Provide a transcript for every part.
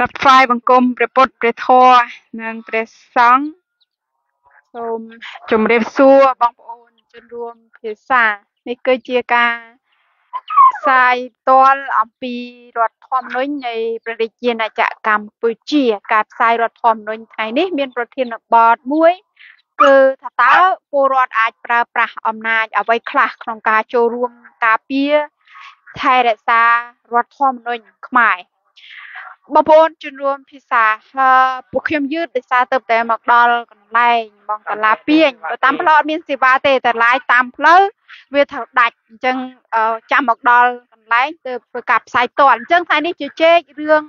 รับไฟบังกลมเปรปดเปรทอนางเปรสังสมจมเรียบซัวบังโอนจนรวมเพียสาไม่เคยเจียกาสายตอนอัมพีรถทอมน้อยในประเทศเยนจะกำปุจีกับสายรถทอมน้อยไทยนี่มีประเทศบอดมวยคือถ้าตาปูรอดอาจปราบปราอำนาจเอาไว้คลาของการโจรวมกาเปียไทยและสารถทอมน้อยขมายบางคนจนรวมพิซาปุกเขียมยืดพิซาเติมแต่หมักดอลกันไล่บางแต่ลาเปียนตามพลอมีสิบาเตแต่ไล่ตามพลอเวทดัดจังจำหมักดอลกันไล่เติมกับสายต่อจังไทยนี่เจ๊เรื่อง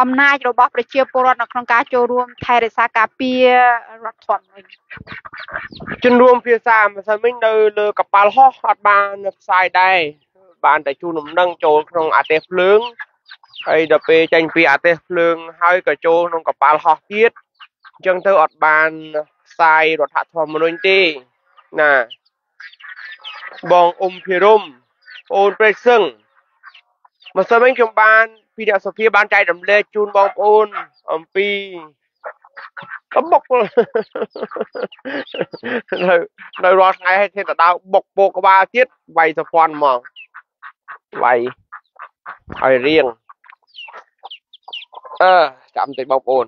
อำนาจระบอบประชาธิปไตยนักการโจรวมไทยรักษากาเปียรัฐธรรมนูญจนรวมพิซามาทำให้เนรกับปาลฮอฮอดบานสายได้บานแต่ชูหนุ่มนั่งโจรของอาเตฟเลื้งไอ้เดาไปจังปีอาเตฟเลื้งให้กับโจนงกับปาลฮอพีดจังเธออดบานสายรัฐธรรมนูญตีน่ะบองอมพิรมโอนเปรซึ่งมาทำให้ชมบานพี่เดียวสพีบ้านใจดำเลจูนบองโอนอัมพีก็บกเลยเลยรอไงให้เทนตาบกโปกบาทิศไวสะพอนมองไวไอเรียงจำติดบองโอน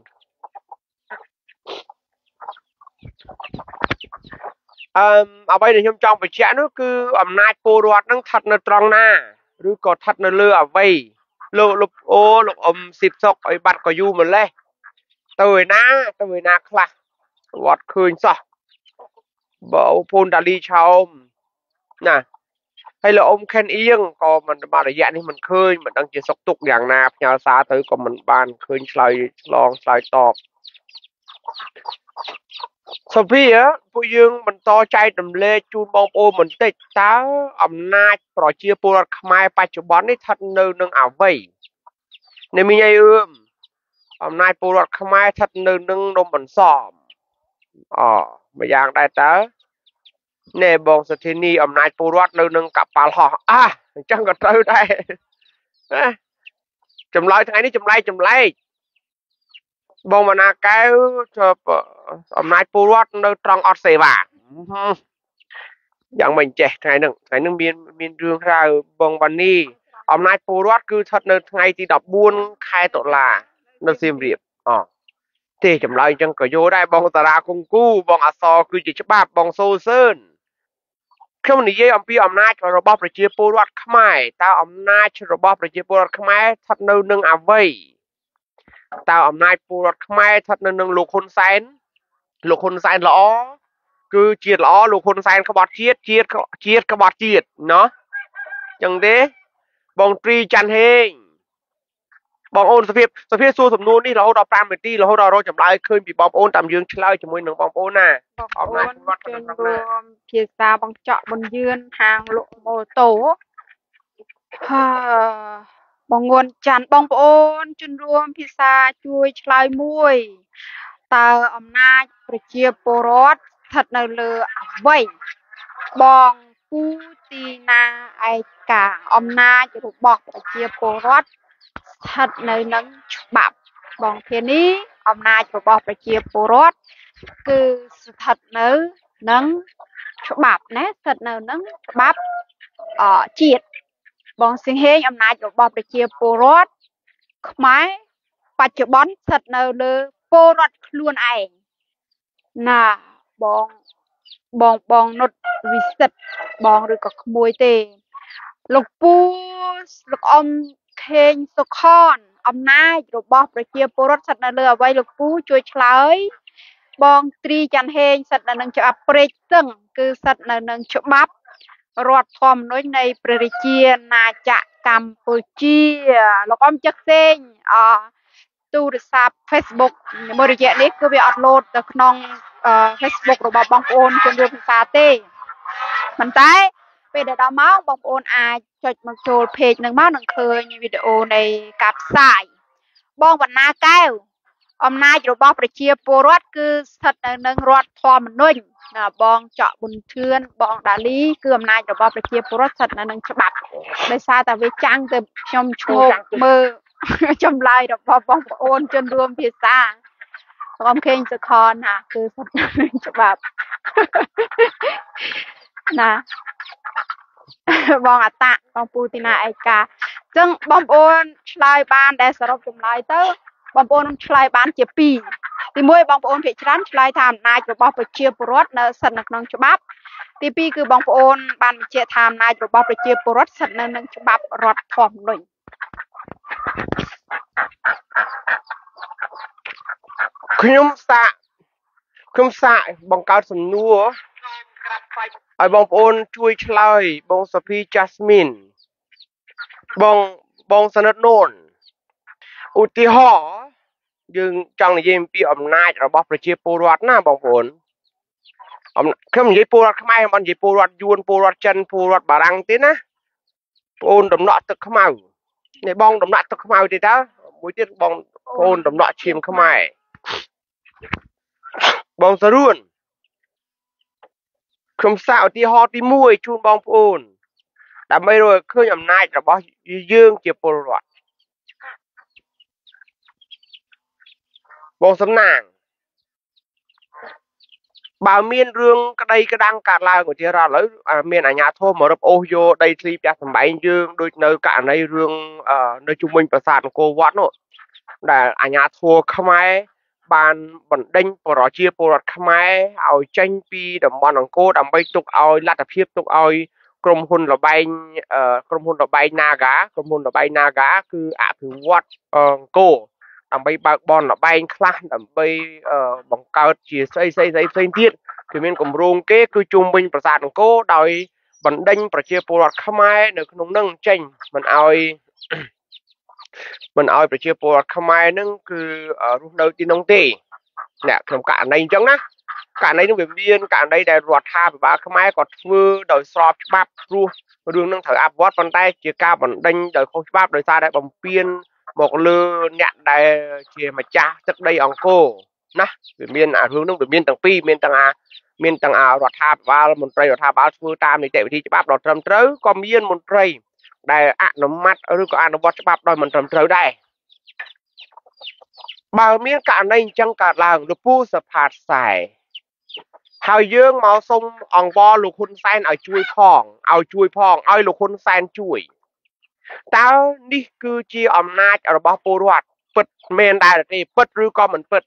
เอาไปเดี๋ยวชมจองไปเช่นนู้นคืออำนาจปูรวัดนั่งทัดในตรองหน้าหรือกอดทัดในเรือเอาไว้ลูกโอ้ลูกอมสิบศกไอ้บัตรก็อยู่เหมือนเลยตัวหน้าคลาวัดคืนซะบ่าวพูนดาลีชาวน่ะให้ลูกอมแค่นเอียงก็มันมาระยะนี้มันเคยมันตั้งใจศกตุกอย่างนาพญาสาตัวก็มันบานคืนลอยตอกสพี่อ่ะผู้ยิงมันต่อใจดำเลจูนบองโอเหมือนเตะตาอำนาจปล่อยเชียร์ปูรัดขมายปัจจุบันได้ทัดเนินงอาวัยในมีไงอำนาจปูรัดขมายทัดเนินนมมันสอบมาอย่างได้ตาในบองสถินีอำนาจปูรัดเนินกับปลาหล่อจังก็เจอได้จำลอยทางนี้จำไรบองมานาแก้วอำนาจปูรอดในตรองออสเซวาอย่างเหมือนเจ๊ไงหนึ่งมีเรื่องราวบองบันนี่อำนาจปูรอดคือทัดในไงที่ดับบุญใครตัวละนั่นเสียมเรียบที่จำเลยจังก็โยได้บองตราคงกู้บองอัศว์คือจิตฉบับบองโซเซนเข้ามาในเยี่ยมปีอำนาจระบอบประชาธิปไตยปูรอดขมายตาอำนาจระบอบประชาธิปไตยปูรอดขมายทัดในหนึ่งอาวัยตาอำนาจปูรอดขมายทัดในหนึ่งลูกคนแสนลูกคนใส่ล้อคือเจียดล้อลูกคนใส่ขบเจียดขบเจียดเนาะจังเด้บองตรีจันเฮงบองโอนสเพียสู้สมนูนี่เราดอปรามิตี้เราดอโรจำลายคืนปีบองโอนตามยืนเฉลยจมูกหนึ่งบองโอนน่ะอำนาจวัดกันรวมเพียซาบองเจาะบนยืนทางลูกโมโตบองเงินจันบองโอนจนรวมเพียซาช่วยเฉลยมวยตาอำนาจประเชียโปรสถัดในเรือเอาไว้บองปูตีนาไอกาอำนาจจะถูกบอกประเชียโปรสถัดในนั้นฉบับบองเพียนี้อำนาจจะบอกประเชียโปรสคือถัดในนั้นฉบับนะถัดในนั้นฉบับเจียดบองสิงเฮงอำนาจจะบอกประเชียโปรสขมายปัจจุบันถัดในเรือโปรดล้วนไอ้น่ะบองนดวิสิตบองหรือกับขโมยเตะลูกปูลูกอมเคงสกอนอำนาจระบอบประชาธิปไตยโปรดสัตว์นเรือไว้ลูกปูช่วยเฉลยบองตรีจันเฮงสัตว์นังจะอัปเรตซึ่งคือสัตว์นังฉบับรอดทอมน้อยในประเทศเจียนาจะกัมพูชีลูกอมจักเซงตู้หรือซับเฟซบุ๊กเมื่อเดือนนี้ก็ไปอัดโหลดแต่ขนมเฟซบุ๊กระบบบองโอนคนเดียวพิซาเต้มันใจไปเดาดาวม้าบองโอนอาจดมันโจลเพจหนึ่งม้าหนึ่งเคยในวิดีโอในกับสายบองวันนาแก้วอำนาจระบอบประชาธิปไตยรอดคือสัตว์หนึ่งรอดทอมนุ่นบองเจาะบุญเทือนบองดาลีคืออำนาจระบอบประชาธิปไตยรอดสัตว์หนึ่งฉบับในซาตาเวจังเติมชมโชว์มือ จำลายดอกบองโอนจนรวมพิซซ่าตอมเคงจะคอนนะคือสัตว์ฉบับนะบองอัตตะบองปูตินาไอกาจึงบองโอนชลายบานได้สรุปจำลายเต้อบองโอนชลายบานเจ็บปีที่มวยบองโอนผิดชั้นชลายทำนายจะบอกไปเชียร์ปรดเนอสันนักน้องฉบับที่ปีคือบองโอนบานเชียร์ทำนายจะบอกไปเชียร์ปรดสันนักน้องฉบับรถพร้อมหนุ่ยคุณยมสะบังการสมนัวไอ้บองโอนช่วยชลายบองสพีจัสมินบองสนัดโนนอุติหอยึงจังในเยี่ยมปีอำนาจระบอบประชาธิปไตยน่าบองโอนเข้มยิ่งปูรัดขมายมันยิ่งปูรัดยวนปูรัดจันปูรัดบารังตีนะโอนดำหนอตึกขมายในบองดำหนอตึกขมายตีท้ามุ้ยตีบองโอนดำหนอชิมขมายบองสรุ่นคมสาวที่ฮอที่มวยชูนบองโอนแต่ไม่รู้เครื่องอำนาจระบอบยืงเจียบปรวัดบองสำนางบ่าวเมียนเรื่องกระไดกระดังการลายของเจราแล้วเมียนอาญาโทษมารับโอโยได้ทีจากสมัยยืงโดยในการในเรื่องในจุมินประสาทโกวัดโน่แต่อาญาโทษขมายบานบันเด้งปลอดเชียปลอดขมายเอาเจนปีดมบอลของโก้ดำใบตุกเอาลัดเพียบตุกเอากรมหุ่นระบายนากากรมหุ่นระบายนากาคืออาถือวัดโก้ดำใบบอลระบายคลาดดำใบบังเกิดเชียใส่เทียนคือมันกลมรงเก้คือจุ่มบินประสาทของโก้โดยบันเด้งปลอดเชียปลอดขมายเนื้อขนมนึ่งเจนมันเอาไปเชียร์ปวดขมายนั่นคือรุ่นเดิมที่น้องตีเนี่ยทำการในจังนะการในต้องเป็นเบียนการในได้รวดท่าแบบว่าขมายกอดมือโดยสอบบับรูเรื่องนั่งเถอะอับวัดปันใต้เชียร์ก้าวปันดังโดยเขาบับโดยซาได้บอมเปียนบอกเลือเนี่ยได้เชียร์มาจ้าจากได้อังโก้นะเป็นเบียนเรื่องนั่งเป็นเบียนต่างปีเบียนต่างรวดท่าแบบว่ามันไรรวดท่าแบบมือตามในแต่วิธีบับรวดทำเต้าก็เบียนมันไรได้อะน้ำมัดหรือก็อะน้ำวัดฉบับโดยมันทำเท่าได้บางเมียนการในจังการลางหรือผู้สะพานใส่เฮาเยื่องเมาส่งอ่องบอลูกคนแซนเอาช่วยพ่องเอาลูกคนแซนช่วยเต้านี่คือจีอำนาจระบอบปูรวัดเปิดเมนได้หรือเปิดหรือก็มันเปิด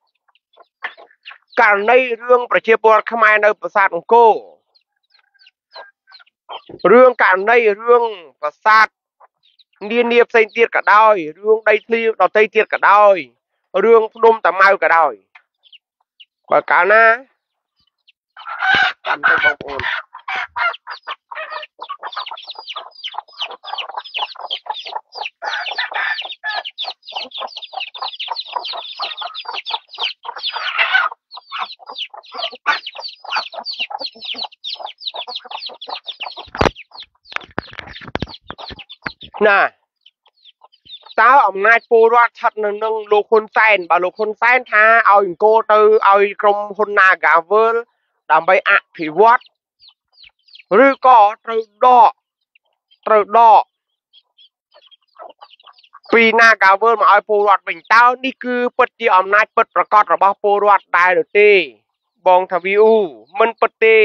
การในเรื่องประเทศปูรวัดขมายในประสาทองโกเรื่องการในเรื่องประสาทเนียนเนียบเซนเตียกระดอยเรื่องได้ที่เราเตยเตียกระดอยเรื่องพนมตะเมากระดอยปากกาหน้าการในบองโอนน่ะเต้าอำนาจปูรัดชัดนึงลูกคนแซนบ่าลูกคนแซนท้าเอาอิงโกเตอเอากรมคนนากาเวอร์ดำไปอะผิวัดหรือก็เตอดอกปีนากาเวอร์มาเอาปูรัดเป็นเต้านี่คือปฏิอำนาจปฏิประกอบระบอบปูรัดได้หรือตีบองทวีอูมันปฏิ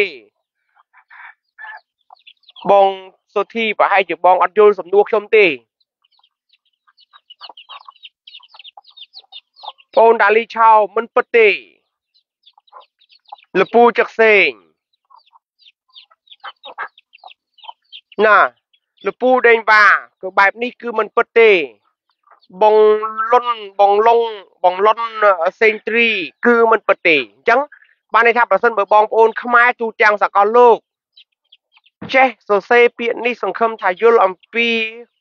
บองที่ไปให้จุดบองอัดยูสมดุลชมตีปอนดาลีชาวมันปฏิลปูจักเซงน่ะลปูเดนว่าก็แบบนี้คือมันปฏิบองล้นเซนตรีคือมันปฏิจังบ้านในทับประสันเบอร์บองปอนขมายจูจังสกอลโลกเจ๊โซเซเปียนี่สังคมไทยยุโรปอัมพี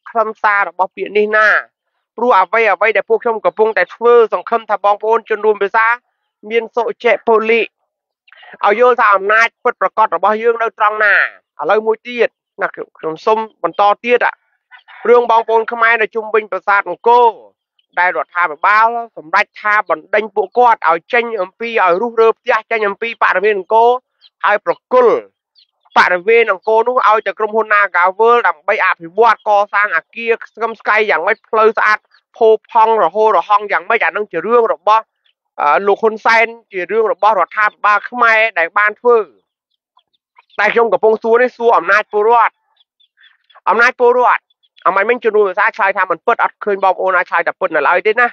คลำซาดอกบอเปียนี่หน้ารู้เอาไว้แต่พวกชมกับพงแต่เฟอร์สังคมไทยบองโอนจนรวมไปซะเมียนโซเจโพลีเอาโยธาอำนาจเปิดประกอบดอกบอเยื่องในตรังหน้าอะไรมวยเตี้ยนักขนมส้มบรรทอเตี้ยอ่ะเรื่องบองโอนขมายในจุ่มบินประสาทของโก้ได้รถทาแบบบ้าสำหรับทาบรรดังพวกกอดเอาเจนอัมพีเอารูปเรือเตี้ยเจนอัมพีป่าเมียนโก้ให้ประกุลป่าเวนังโกนุเอาจากกรมพลนากาเวอร์ดำใบอาภิวัตก่อสร้างอาเกียกสกัมสกายอย่างไม่เพลิดสะอาด โพพองหรอโฮหรอห้องอย่างไม่อยากนั่งเจอเรื่องหรอบ่ลูกคนไซน์เจอเรื่องหรอบ่หรอท่าบ้าขึ้นมาได้บ้านเพื่อแต่ยงกับปงซัวในซัวอำนาจปูรอดอำนาจปูรอดเอาไม่ไม่จรูนซาชายทำมันเปิดอัดคืนบอมโอนาชายแต่เปิดหน่ะเลยดินะ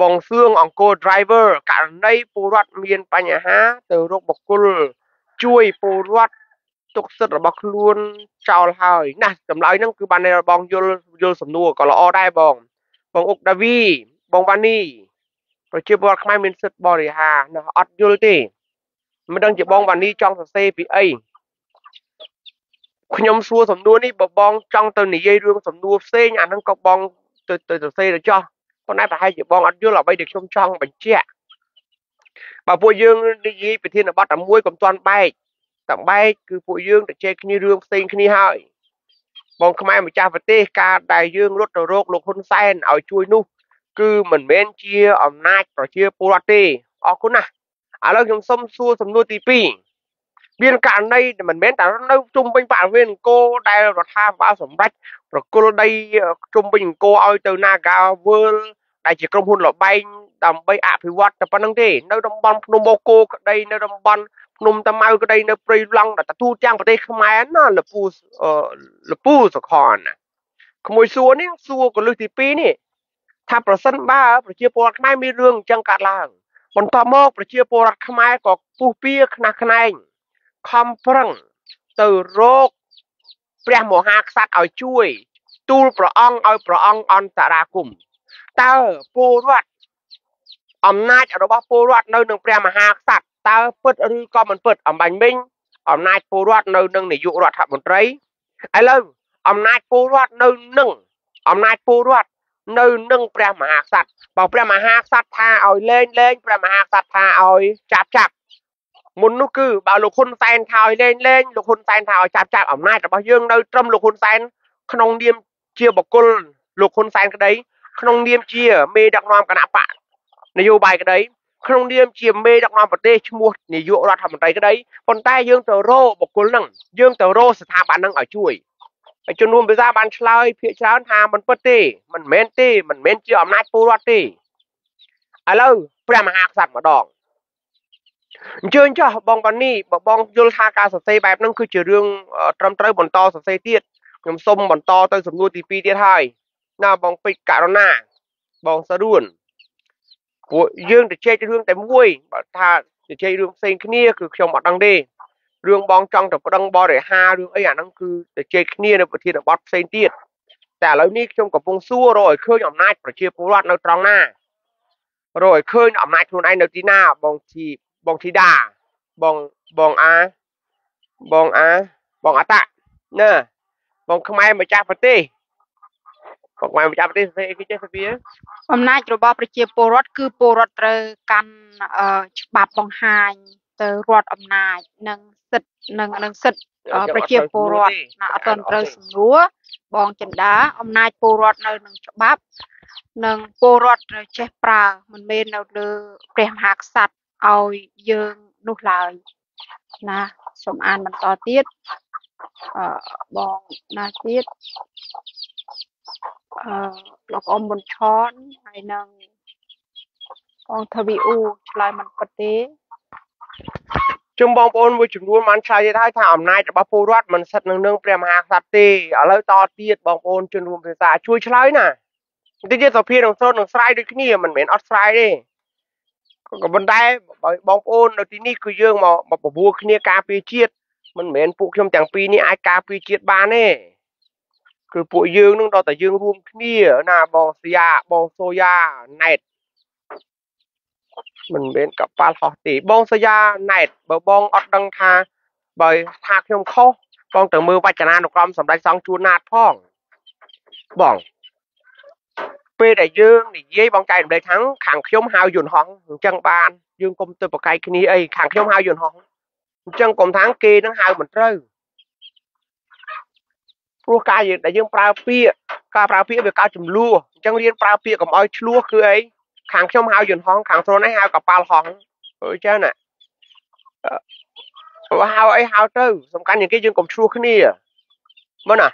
บองเสื่ององโกดรายเวอร์การในปูรอดเมียนปัญหาเตอร์รบกุลช่วยปูรอดตกสุดระบบล้วนชาวไทยนะสำหรับนั่นคือบันในบองโยนสำนัวก็รอได้บองบองอุกดาวีบองวานีเราเชื่อว่าไม่เป็นสุดบริหารนะอัดโยนตีมันดังจะบองวานีจ้องเซปีเอขยมซัวสำนัวนี่บองจ้องตัวหนีเรื่องสำนัวเซงานทั้งกบบองตัวเซเลยจ้อคนไหนไปให้จะบองอัดโยนเราไปเด็กชมจ้องเป็นเชี่ยบ่าวพวกยืนนี่ไปที่นบัตรมวยกับตอนไปต่างใบคือผู้ยื่นแต่เช็คนี่เรื่องสิ่งนี้ให้บางขมายมันจะปฏิการได้ยื่นรถโรคลงคนแซนเอาช่วยนุคือเหมือนเบนเชียอำนาจต่อเชียปูรัตตีออกคุณนะแล้วยังส้มซัวสำนวนตีปีเบียนการในเหมือนเบนแต่เราจุ่มเป็นป่าเวียนโกได้เราท่าบ้าสมบัติเราโกได้จุ่มเป็นโกเอาเตอร์นากาเวลได้เจอกรมพลหล่อใบดำใบอาภิวัตแต่ปนังตีในดำบอลนมโบโกได้ในดำบอลนุ่มตะเมาก็ได้เนื้อปรีรังแต่ทูจ้างประเทศขมายน่ะละปูสกอนขโมยซัวนี่ซัวก็เลยที่ปีนี่ถ้าประสันบ้าประเชียโปรักขมายมีเรื่องจังการล่างบนต่อมอกประเชียโปรักขมายก็ปูเปียขนาดขนาดคำพรังเตอโรคเปรียหมอหักสัตว์เอาช่วยตูประอ่องเอาประอ่องอันตรากุมเตอปูรัดอำนาจระบอบปูรัดในหนึ่งเปรียหมอหักสัตว์ตาเปิดอะไรก็มันเปิดอำบังมิงอำนาจปูรัดนึงนึงในยุรัฐธรรมนตรีไอ้เรื่องอำนาจปูรัดนึงนึงอำนาจปูรัดนึงนึงพระมหากษัตริย์บอกพระมหากษัตริย์ท่าเอาเล่นเล่นพระมหากษัตริย์ท่าเอาจับมุนนุกือบ่าวลูกคนแซนท่าเล่นเล่นลูกคนแซนท่าจับอำนาจแต่บ่าวยื่นเดินตรมลูกคนแซนขนมเดียมเจียบกุลลูกคนแซนก็ได้ขนมเดียมเจียเมดักนอมกระนาปะนโยบายก็ได้ขนมเดียมเจียมเมดักนอมประเทศชมวดนิยุรัฐธรรมนตรีก็ได้ปนใต้ยื่นเตอร์โรบอกคนนั่งยื่นเตอร์โรสถาบันนั่งเอาช่วยไอ้จนรวมไปซาบันชลายเพียชลานทามันปฏิมันเมนตีมันเมนเจียอำนาจปูรัตตีไอ้เล่าพระมหากษัตริย์มาดองเชิญเจ้าบองบันนี่บองยุลธาการสัตย์แบบนั่นคือเรื่องตรมตรีบนตอสัตย์เตี้ยยำส้มบนตอเตยสมรูตีปีเตี้ยไทยหน้าบองปิดการหน้าบองสะดุ้นยื่นแต่เชื่อเรื่องแต่มุ้ยถ้าจะเชื่อเรื่องเซนคณีคือชมบัดดังดีเรื่องบองจังแต่ก็ดังบอเดียฮาเรื่องไอ้อย่างนั้นคือแต่เชื่อคณีในประเทศบอสเซนตีดแต่แล้วนี่ชมกับวงซัวรอยเคยอำนาจประเทศปูรัตในตรองหน้ารอยเคยอำนาจทุนไอในตีหน้าบองทีดาบองอาตะเนอบองขมายมาจากประเทศของมาจากประเทศไทยก็จะเสียอำนาจระบอบประชาธิปไตยคือปรตร์การฉบับบางไฮเตอร์รอดอำนาจหนึ่งสิทธิ์ประชาธิปไตยนะตอนเราสูงบองจันดาอำนาจปรตร์ในหนึ่งฉบับหนึ่งปรตร์เชฟปลามันเป็นเราเดือเปรียบหักสัตว์เอาเยื่อนุ่งลายนะสมานมันต่อติดบองนาติดหลอกอมบนช้อนในนางบองทวีอูชลายมันปฏิจงบองปนวิจุดวนมันชายได้ถ้าอำนาจจะมาปูรัดมันสัตว์หนึ่งเปรียมหาสัตว์ตีอะไรต่อตีบองปนจนรวมเป็นสาช่วยชลายน่ะที่เจ้าพี่น้องโซนน้องสายด้วยที่นี่มันเหม็นออสไลด์ดิกับบนได้บองปนเราที่นี่คือเยื่อมาปะบัวที่นี่กาปีเจี๊ยดมันเหม็นปุกชมจังปีนี่ไอกาปีเจี๊ยดบานเนี่ยคือปุ๋ยยืงนึงเราแต่ยืงรวมนี่นะบองเซียบองโซยาเนตมันเป็นกับปลาหอตีบองโซยาเนตบองอดดังทาใบทาเข้มข้นบองแต่มือวัจนานุกรมสำหรับสองจูนาดพ่องบองเปย์แต่ยืงนี่ยี่บองใจได้ทั้งขังเข้มหาวหยุนห้องจังบานยืงกลมตัวปลาไก่ขี้นี้ไอขังเข้มหาวหยุนห้องจังกลมทั้งเกย์ทั้งหาวเหมือนเร่รูกายแต่ยังปลาเปียการปลาเปียเป็นการจุ่มลูกจังเรียนปลาเปียกับอ้อยชั่วคือไอ้ขังช่อมหาวหยุนห้องขังโซนไอ้หาวกับปลาห้องเจ้าน่ะว่าหาวไอ้หาวเต้าสำคัญอย่างที่ยังกลมชั่วขึ้นนี่มันอ่ะ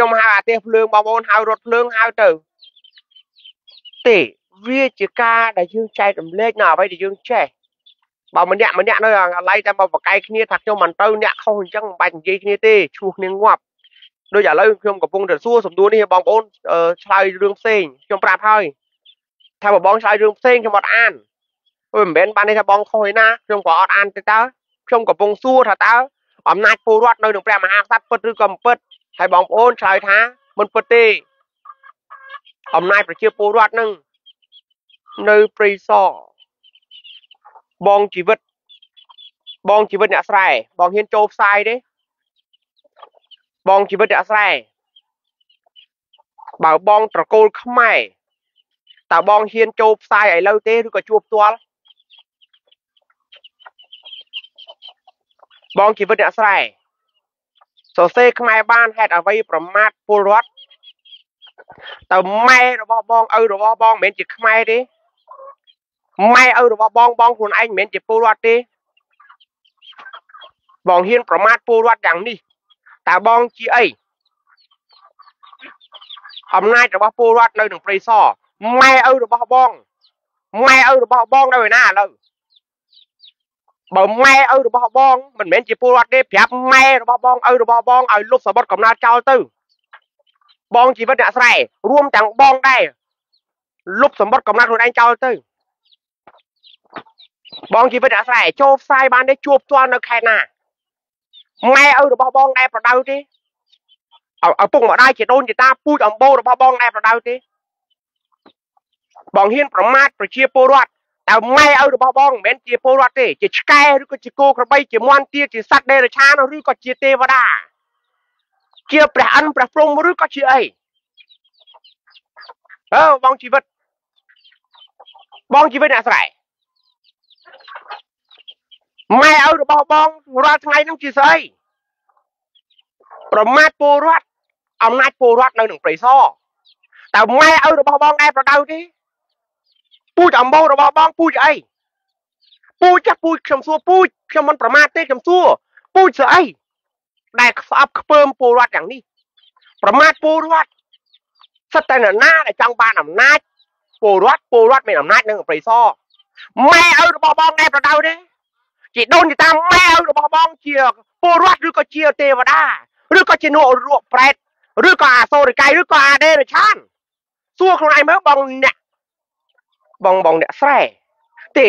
ยมหาวอาเตะเพลิงบอลหาวรถเพลิงหาวเต้า tỉ riêng chữ ca đại dương chạy đầm lên nào vậy đại dương chạy bảo mình nhận nó là lấy ra bảo cái kia thật cho mình tao nhận không chẳng bành gì kia tê chuột nên ngoạp đôi giả lấy không có vùng để xua sụp đuôi đi bằng ôn sai đường xinh trong rạp thôi thay một bóng sai đường xinh trong một an rồi bên ban đây là bóng khôi na trong có an tới tao trong có vùng xua thật tao ẩm nát phù rót nơi đường ra mà hàng sắt bật rư cầm bật hay bóng ôn sai thá mình bật tê ẩm nát phải chia phù rót nâng nơi pre so bong chỉ vật nhà sài bong hiên châu sai đấy bong chỉ vật nhà sài bảo bong trà côn không mày tao bong hiên châu sai ấy lâu thế rồi có chụp tua bong chỉ vật nhà sài sổ xe không ai ban hết ở vây bầm mát phù rót tao may rồi bong ơi rồi bong mến chỉ không ai đấy mai ơi rồi bong của anh mến chỉ phù rót đi bong hiên bầm mát phù rót đằng đi tao bong chi ấy hôm nay rồi phù rót nơi đường pre so mai ơi rồi bong đâu vậy na đâu bảo mai ơi rồi bong mình mến chỉ phù rót đi phép mai rồi bong ơi rồi bong ở lúc sờ bớt cầm na trao tưบองชีวิตเนี่ยใส่รวมจังบองได้ลุบสมบัติกำนัดคนอันเจ้าตื้อบองชีวิตเนี่ยใส่โจฟไซบ้านได้จูบตัวนักแข่งน่ะไม่เอาหรือบองได้ประเดาดิเอาปุ่งมาได้จะโดนจะตาพูดอัมโบหรือบองได้ประเดาดิบองเฮียนประมาทประเชียโปรวัดแต่ไม่เอาหรือบองเหม็นเชียโปรวัดดิจะแก่หรือก็จะโกกระใบจะมวนเตี้ยจะสัตว์เดรัจฉานหรือก็จะเทวดาเกี่ยวประอันประพรมหรือก็เชื่อไอ้บองชีวิตเนี่ยใส่ไม่เอาหรือบองรัดไงน้องจีใส่ประมาทโปรรัดเอาหน้าโปรรัดในหนึ่งปรีซอแต่ไม่เอาหรือบองไอ้ประเดาดิปูจอมโบหรือบองปูไอ้ปูจะปูคำซัวปูคำมันประมาทเต้คำซัวปูใส่ได้อัพเพิ่มปูรัดอย่างนี้ประมาทปูรัดสแตนหน้าในจังบ้านอำนาจปูรัดไม่อำนาจหนึ่งปรีซอไม่เอาหรือบองได้ประเดาดิจีโดนจีตามไม่เอาหรือบองเชียร์ปูรัดหรือก็เชียร์เทวดาหรือก็จีโน่รัวเปรตหรือก็อาโซริไกหรือก็อาเดรชันสู้คนไหนเมื่อบองเนี่ยบองเนี่ยใส่เต๋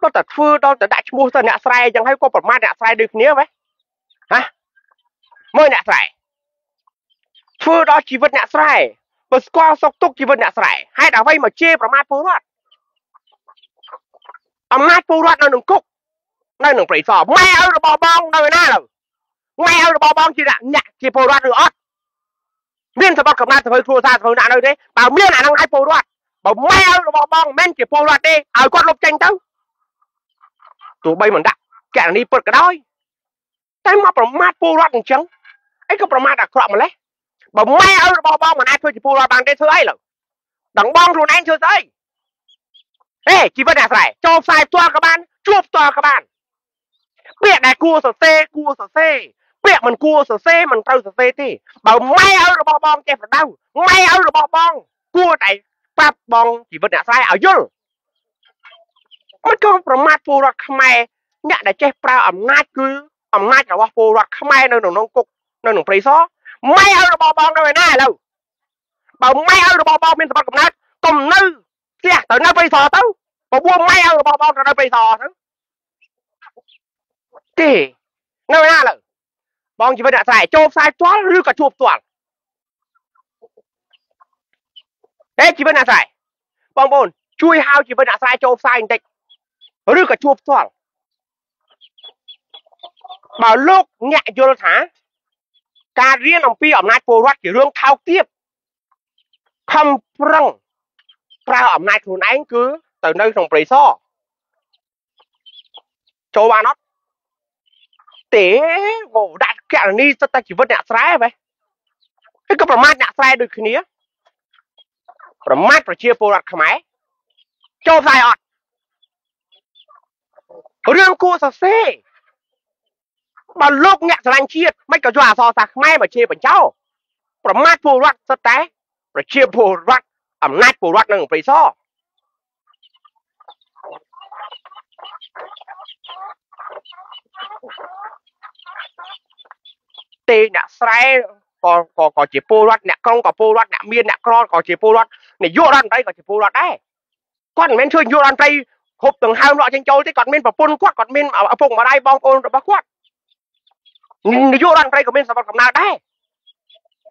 อแต่ฟื้นแต่ได้ชูสเนี่ยใส่ยังให้ก็ประมาทเนี่ยใส่ดึกเนี้ยไหมฮะเมื่อเนี่ยใส่เพื่อรอชีวิตเนี่ยใส่บนสกอร์สกตุกชีวิตเนี่ยใส่ให้ดาวไว้มาเชี่ยประมาทปูรัดอำนาจปูรัดนั่นหนึ่งกุ๊กนั่นหนึ่งปรีสอบไม่เอาระบอบองนั่นน่าเลยไม่เอาระบอบองชีระเนี่ยชีปูรัดหรืออ๊อดเมียนสปอร์ตกับนายสะพายครัวซาสะพายนายเลยดิบ่าวเมียนนางนายปูรัดบ่าวไม่เอาระบอบองเมียนชีปูรัดดิเอากดลบเจงตั้งตัวใบเหมือนดักแกนี่เปิดกระด้อยแต่มาประมาทปูรัดจริงไอ้ก็ประมาทอะครอบมาเลยบ่ไม่เอาหรือบองมันไอ้เพื่อจะปูรัดบางได้เท่าไรหรอดังบองรูนไอ้เท่าไรเฮ้ชีวิตเนี่ยใส่โจมใส่ตัวกระบาลจูบตัวกระบาลเปียกได้กลัวเสะเปียกมันกลัวเสะมันเท่าเสะที่บ่ไม่เอาหรือบองเจ็บดาวไม่เอาหรือบองกลัวแต่ปรับบองชีวิตเนี่ยใส่เอายุ่งมันก็ประมาทปูรัดทำไมเนี่ยได้เจ็บเปล่าอำนาจคืออำนาจกับว่าปูรัดทำไมในหนุ่มน้องกุกในหนุ่มปรีซอไม่เอาระบอบองได้ไหมเราบ่ไม่เอาระบอบองเป็นสมบัติกับนัดต้มนื้อเสียแต่นื้อปรีซอเต้าบ่บัวไม่เอาระบอบองแต่นื้อปรีซอเต้าจีนั่นไม่น่าเลยบองจีเป็นอะไรโจมใส่ตัวหรือกระชูบตัวเอ๊ะจีเป็นอะไรบองบนช่วยหาวจีเป็นอะไรโจมใส่เด็กหรือกระชูบตัวบ่าวลูกแง่โยนหาการเรียนของปีอำนาจปูรัดเกี่ยวเรื่องข่าวเทียบคำพรังปราอำนาจคุณไอ้คือแต่ในของปรีซอโจวานอตเต๋อได้แก่นี้จะแต่ชีวิตเนี่ยใช่ไหมไอ้ก็ประมาทเนี่ยใช่ด้วยคืนนี้ประมาทประเชียปูรัดขมายโจใส่อดเรื่องกูสักซีบอลลูกเนี่ยสลังเชียดไม่กระจายซอสักไม่มาเชียบเป็นเจ้าประมาทปูรัดสแตประเชียบปูรัด อำนาจกูรักนั่งไปซ้อเตะเนี่ยใส่ก็จีโปรัดเนี่ยกล้องก็โปรัดเนี่ยเมียเนี่ยกล้องก็จีโปรัดเนี่ยโยรันไปก็จีโปรัดได้ก่อนเมนช่วยโยรันไปครบถึงห้าร้อยเจงโจที่ก่อนเมนปะปนควักก่อนเมนเอาพงมาได้บองโอนมาควักโยรันไปก่อนเมนสมบัติกำนาได้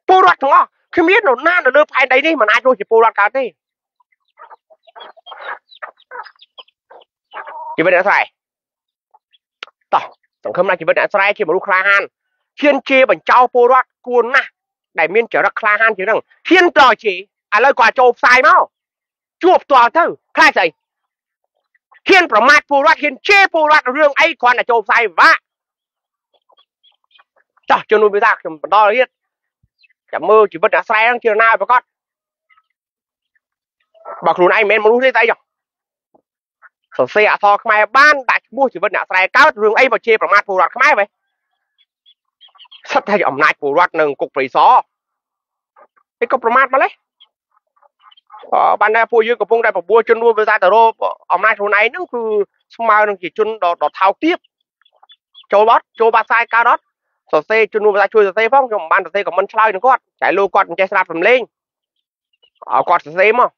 โปรัดถึงอ่ะคือเมียหนุนหน้าหนุนเลือดภายในนี่มันอาจจะจีโปรัดกันที่จีเป็นอะไรต่อสังคมเราจีเป็นอะไรที่มันลูกคลาฮันเทียนเจบันเจ้าโปรดกูนะได้เมียนเจรักคลาฮันเจรังเทียนต่อเจอะไรกว่าโจบสายเมาจูบต่อเท่าคลาใจเทียนประมาทโปรดเทียนเจโปรดเรื่องไอ้ควันอะโจบสายวะจ้ะจนุนไปจากจนต่อเรียดจับมือจีบันสายทั้งเทียนหน้าไปก่อนบอกลุนไอ้เมียนมันรู้ได้ใจจังสเสียทอขมายบ้านแต่บูจีบันสายก้าวเรื่องไอ้บันเจประมาทโปรดขมายไปสัตย์ให้อำนาจกูรัดหนึ่งกุกปรีซอไอ้ก็ประมาทมาเลยบ้านนายผู้ยืนกับพงได้ปะบัวจนวัวไปซาแต่โรอำนาจคนไหนนั่นคือสมัยนั่งจีจนดอดเท้าเทียบโจบอสโจบาไซการ์ดสเตย์จนวัวไปซาช่วยสเตย์ฟ้องจนบ้านสเตย์กับมันชลายหนึ่งก้อนใจโลก้อนใจสลับผมเล่งเอาก้อนสเตย์มั้ง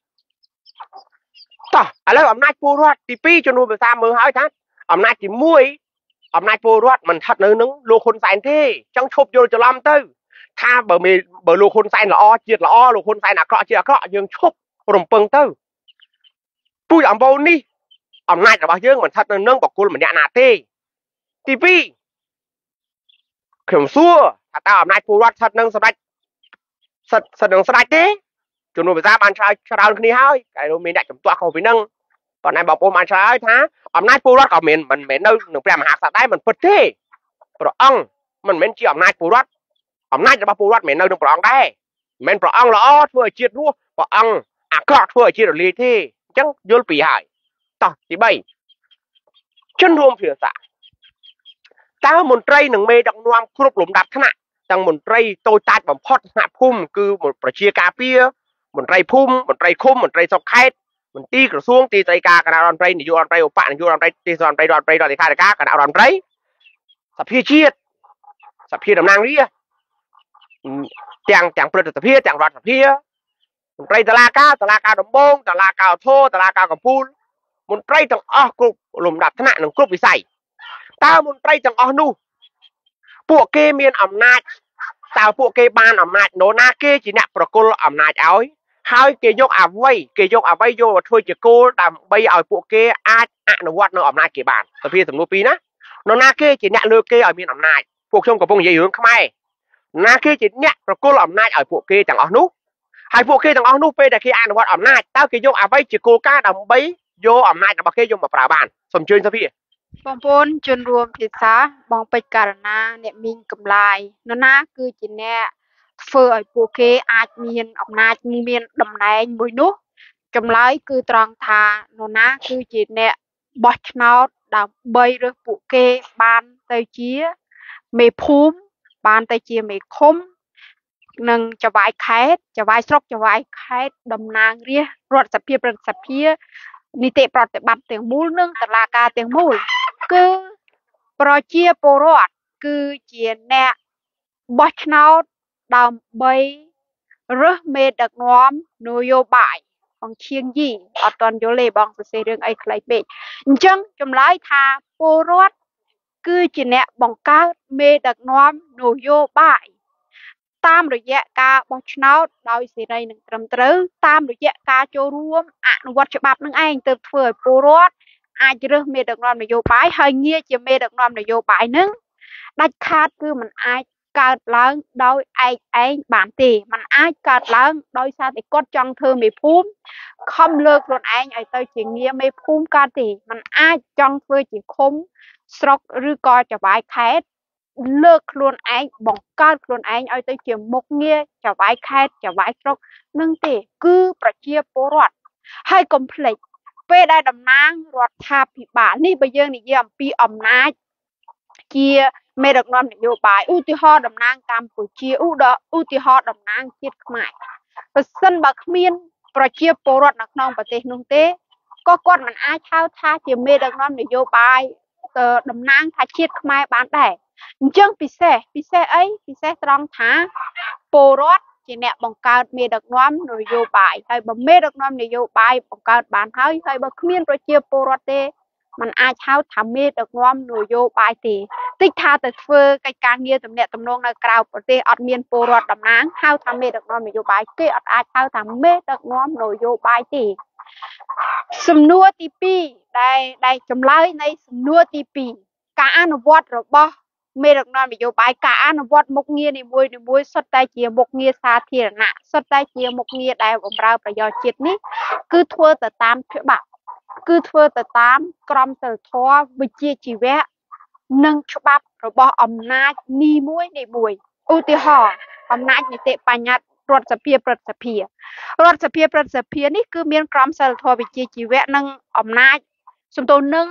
ต่ออะไรอำนาจกูรัดตีปีจนวัวไปซาเมืองหายท่านอำนาจจีมวยอำนาจโปรดมันทัดเนื้อนึงโลคนใส่ที่จังชบโยจะล้ำเต้ถ้าเบอร์โลคนใส่ละอเจียดละอโลคนใส่หนักละเจียดละยังชบรวมเปิงเต้ปุยอัมโบนี่อำนาจแต่บางเรื่องมันทัดเนื้อนึงบอกกูมันเนี่ยหนาที่ตีปีเข็มซัวถ้าตาอำนาจโปรดทัดเนื้อสลายสลายเนื้อสลายที่จนโดนไปซาบันชายชาวคนนี้เฮ้ยไอ้โดนมีได้จมตัวเขาไปนั่งตอนนั้นบอกว่ามันใช่ท้าอำนาจปูรัดก็เหม็นมันเหม็นนึงแปลมหาศาลได้มันปฏิปรองมันเหม็นเจียอำนาจปูรัดอำนาจจะมาปูรัดเหม็นนึงปรองได้เหม็นปรองละอ้อเพื่อเจียดรู้ปรองอักขระเพื่อเจียดลีที่จังโยนปีหายต่อที่ใบชั้นรวมเสือสะเจ้ามนตรีหนึ่งเมดังนวมครบหลุมดับขณะจังมนตรีโตจัดแบบพอดหนาพุ่มคือมนประเชียกาเปียมนตรีพุ่มมนตรีคุ้มมนตรีสกัดมันตีกระซวงตีใจกากระดอนไปหนีโยนไปอุปะหนีโยนไปตีโยนไปดอนไปดอนตีข้าตีข้ากระดอนไปสัพพีเชียดสัพพีดำนางเรียแจงเปลือกสัพพีแจงรอดสัพพีมันไปตะลาก้าดมบงตะลาก้าโทตะลาก้ากับพูนมันไปจังอ้อกรุบลมดับธนะหนึ่งกรุบวิสัยตามันไปจังอ้อนู่พวกเกมีนอำนาจตาพวกเกบานอำนาจโนนาเกจีนักประกุลอำนาจเอาหายเกยยกอาไว้เกยยกอาไว้โยมาช่วยเจ้ากูดำใบเอาพวกเกออาอนุวัตนออำนาจเกบานแต่พี่สมรู้ปีนะนนาเกจิเนี่ยเลือกเกอมีอำนาจพวกชมกับพวกใหญ่ยืนทำไมนาเกจิเนี่ยประกุลอำนาจเอาพวกเกจังเอาหนุหายพวกเกจังเอาหนุไปแต่เกอนุวัตอำนาจเต้าเกยยกอาไว้เจ้ากูก้าดำใบโยอำนาจแต่บักเกยยกมาปราบานสมเชิญซะพี่บางคนจนรวมติดซะบางไปการนาเนี่ยมีกำไรนนาเกจิเนี่ยเฟื่อยปูเกอาจมีนอำนาจมีนดำแดงมวยนุ๊กกำไรคือตรองทาโนนะคือจีเนี่ยบอชนอตดำใบเรือปูเกบานไตเจี๋ยเมพุมบานไตเจี๋ยเมคมหนึ่งจะไหวแคสจะไหวสกจะไหวแคสดำนางเรียรถสับเพียบรถสับเพียนิเตะปลอดแต่บัตรเตียงมูลนึ่งตลากาเตียงมูลคือปลอเจี๋ยโปรดคือจีเนี่ยบอชนอตดำใบเรือเมดักน้อมนโยบายของเชียงยี่อัตอนโยเลบองเสเรื่องไอ้ใครเป็ดจังจำไล่ทาโปรดคือจีเนะบองกาเมดักน้อมนโยบายตามระยะกาบอชนอตดาวเสในหนึ่งตรมตรึงตามระยะกาโจรวมอนุวัตฉบับหนึ่งเองเติมเฟื่อยโปรดอาจจะเรือเมดักน้อมนโยบายให้เงี้ยจะเมดักน้อมนโยบายนึงได้คาดคือมันอาจการล้างโดยไอ้บานตีมันไอ้การล้างโดยซาติกอดจังเธอไม่พุ่มคำเลิกหล่นไอ้ไอ้ตัวจีเนียไม่พุ่มการตีมันไอ้จังเธอจีคมสกหรือกอจะบายแคสเลิกหล่นไอ้บังการหล่นไอ้ไอ้ตัวจีมกเงี้ยจะบายแคสจะบายสกนั่งตีกู้ประเชียโปรดให้คอมเพล็กไปได้ดำนางรถทาผีบานี่ไปเยอะนี่เยี่ยมปีอมนายเกียเมดักนอมนโยบายอุติหอดำนางกัมพูชีอุติหอดำนางเชียดใหม่ประสันบักเมียน ประเชียโปรดนักน้องประเทศนุ่งเต้ก็กดมันอาเช่าท่าเจียเมดังน้องในโยบายดำนางท่าเชียดขมายบ้านแต่จังพิเศษไอ้พิเศษตรองท้าโปรดจีเนะบังการเมดังน้องในโยบายให้บังเมดังน้องในโยบายบังการบ้านเฮาให้บังเมียนประเชียโปรดเต้มันอาเช่าท่าเมดังน้องในโยบายตีติดท่าแต่เฟื่องการเงียบตำแหน่งตำนองในกล่าวประเทศอัดเมียนโปรดดำนางเฮาท่าเมดังน้องในโยบายเกี่ยอัดอาเช่าท่าเมดังน้องในโยบายตีสำนวนที่ปีได้จำเลยในสำนวนที่ปีการอนุวัตรหรือบ่ไม่ดังนั้นวิโยบายการอนุวัตรมุกเงียในมวยสดใจเจียมุกเงียสาธิรณะสดใจเจียมุกเงียได้ของเราประโยชน์จิตนี้คือทั่วแต่ตามเพื่อบักคือทั่วแต่ตามกรมแต่ท้อวิจิจิเวะนั่งฉบับหรือบ่อำนาจนีมวยในมวยอุติหออำนาจในเตะปัญญารถจะเพียรถจะเพียรถจะเพียรถจะเพียนี่คือเมียนกรมสารทวิจิจิเวนังอำนาจสมตัวนึง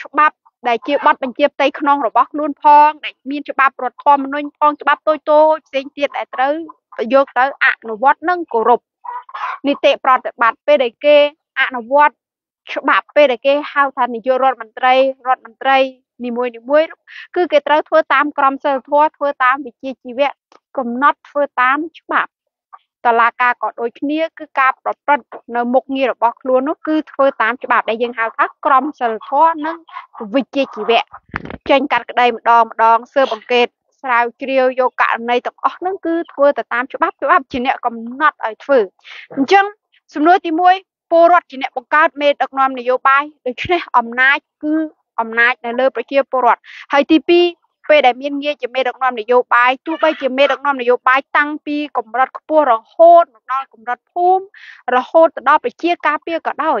ฉบับได้เจียบบัดเป็นเจียบไตขนองหรือบักลุ่นพองได้เมียนฉบับรถทอมนุ่นพองฉบับโตเสียงเตียดได้เต้ยกเต้ยอ่านวัดนั่งกรุบนิเตะปลอดบัดไปได้เกออ่านวัดฉบับไปได้เกอห้าวทันนิยรถมันไตรถมันไตรนิมวยนิมวยคือเกเต้ยทั่วตามกรมสารทั่วตามวิจิจิเวกมนัดทั่วตามฉบับตลาดการก่อโดยนี้คือการปลดปล่อยในมุกเงียบบอกล้วนนั่นคือเธอตามฉบับได้ยังหาทักกรมสารท้อนั่งวิจิจิเวะเจนการกระไดดองเสื้อบังเกตสาวเกลียวโยกะในตกอ๋อนั่นคือเธอแต่ตามฉบับจีเนะก็นัดไอ้ฝืนจังสมนุติมวยโปรดจีเนะบังการเมดอักนอมในโยบายโดยนี้อำนาจคืออำนาจในเลือบประเทศโปรดไฮทีพีไปได้เมียนเงียจะไม่ดังน้อมนโยบายตู้ไปจะไม่ดังน้อมนโยบายตั้งปีกรมรัฐพัวระโหดน้องกรมรัฐภูมิระโหดต่อไปเชี่ยกาเปียก็ได้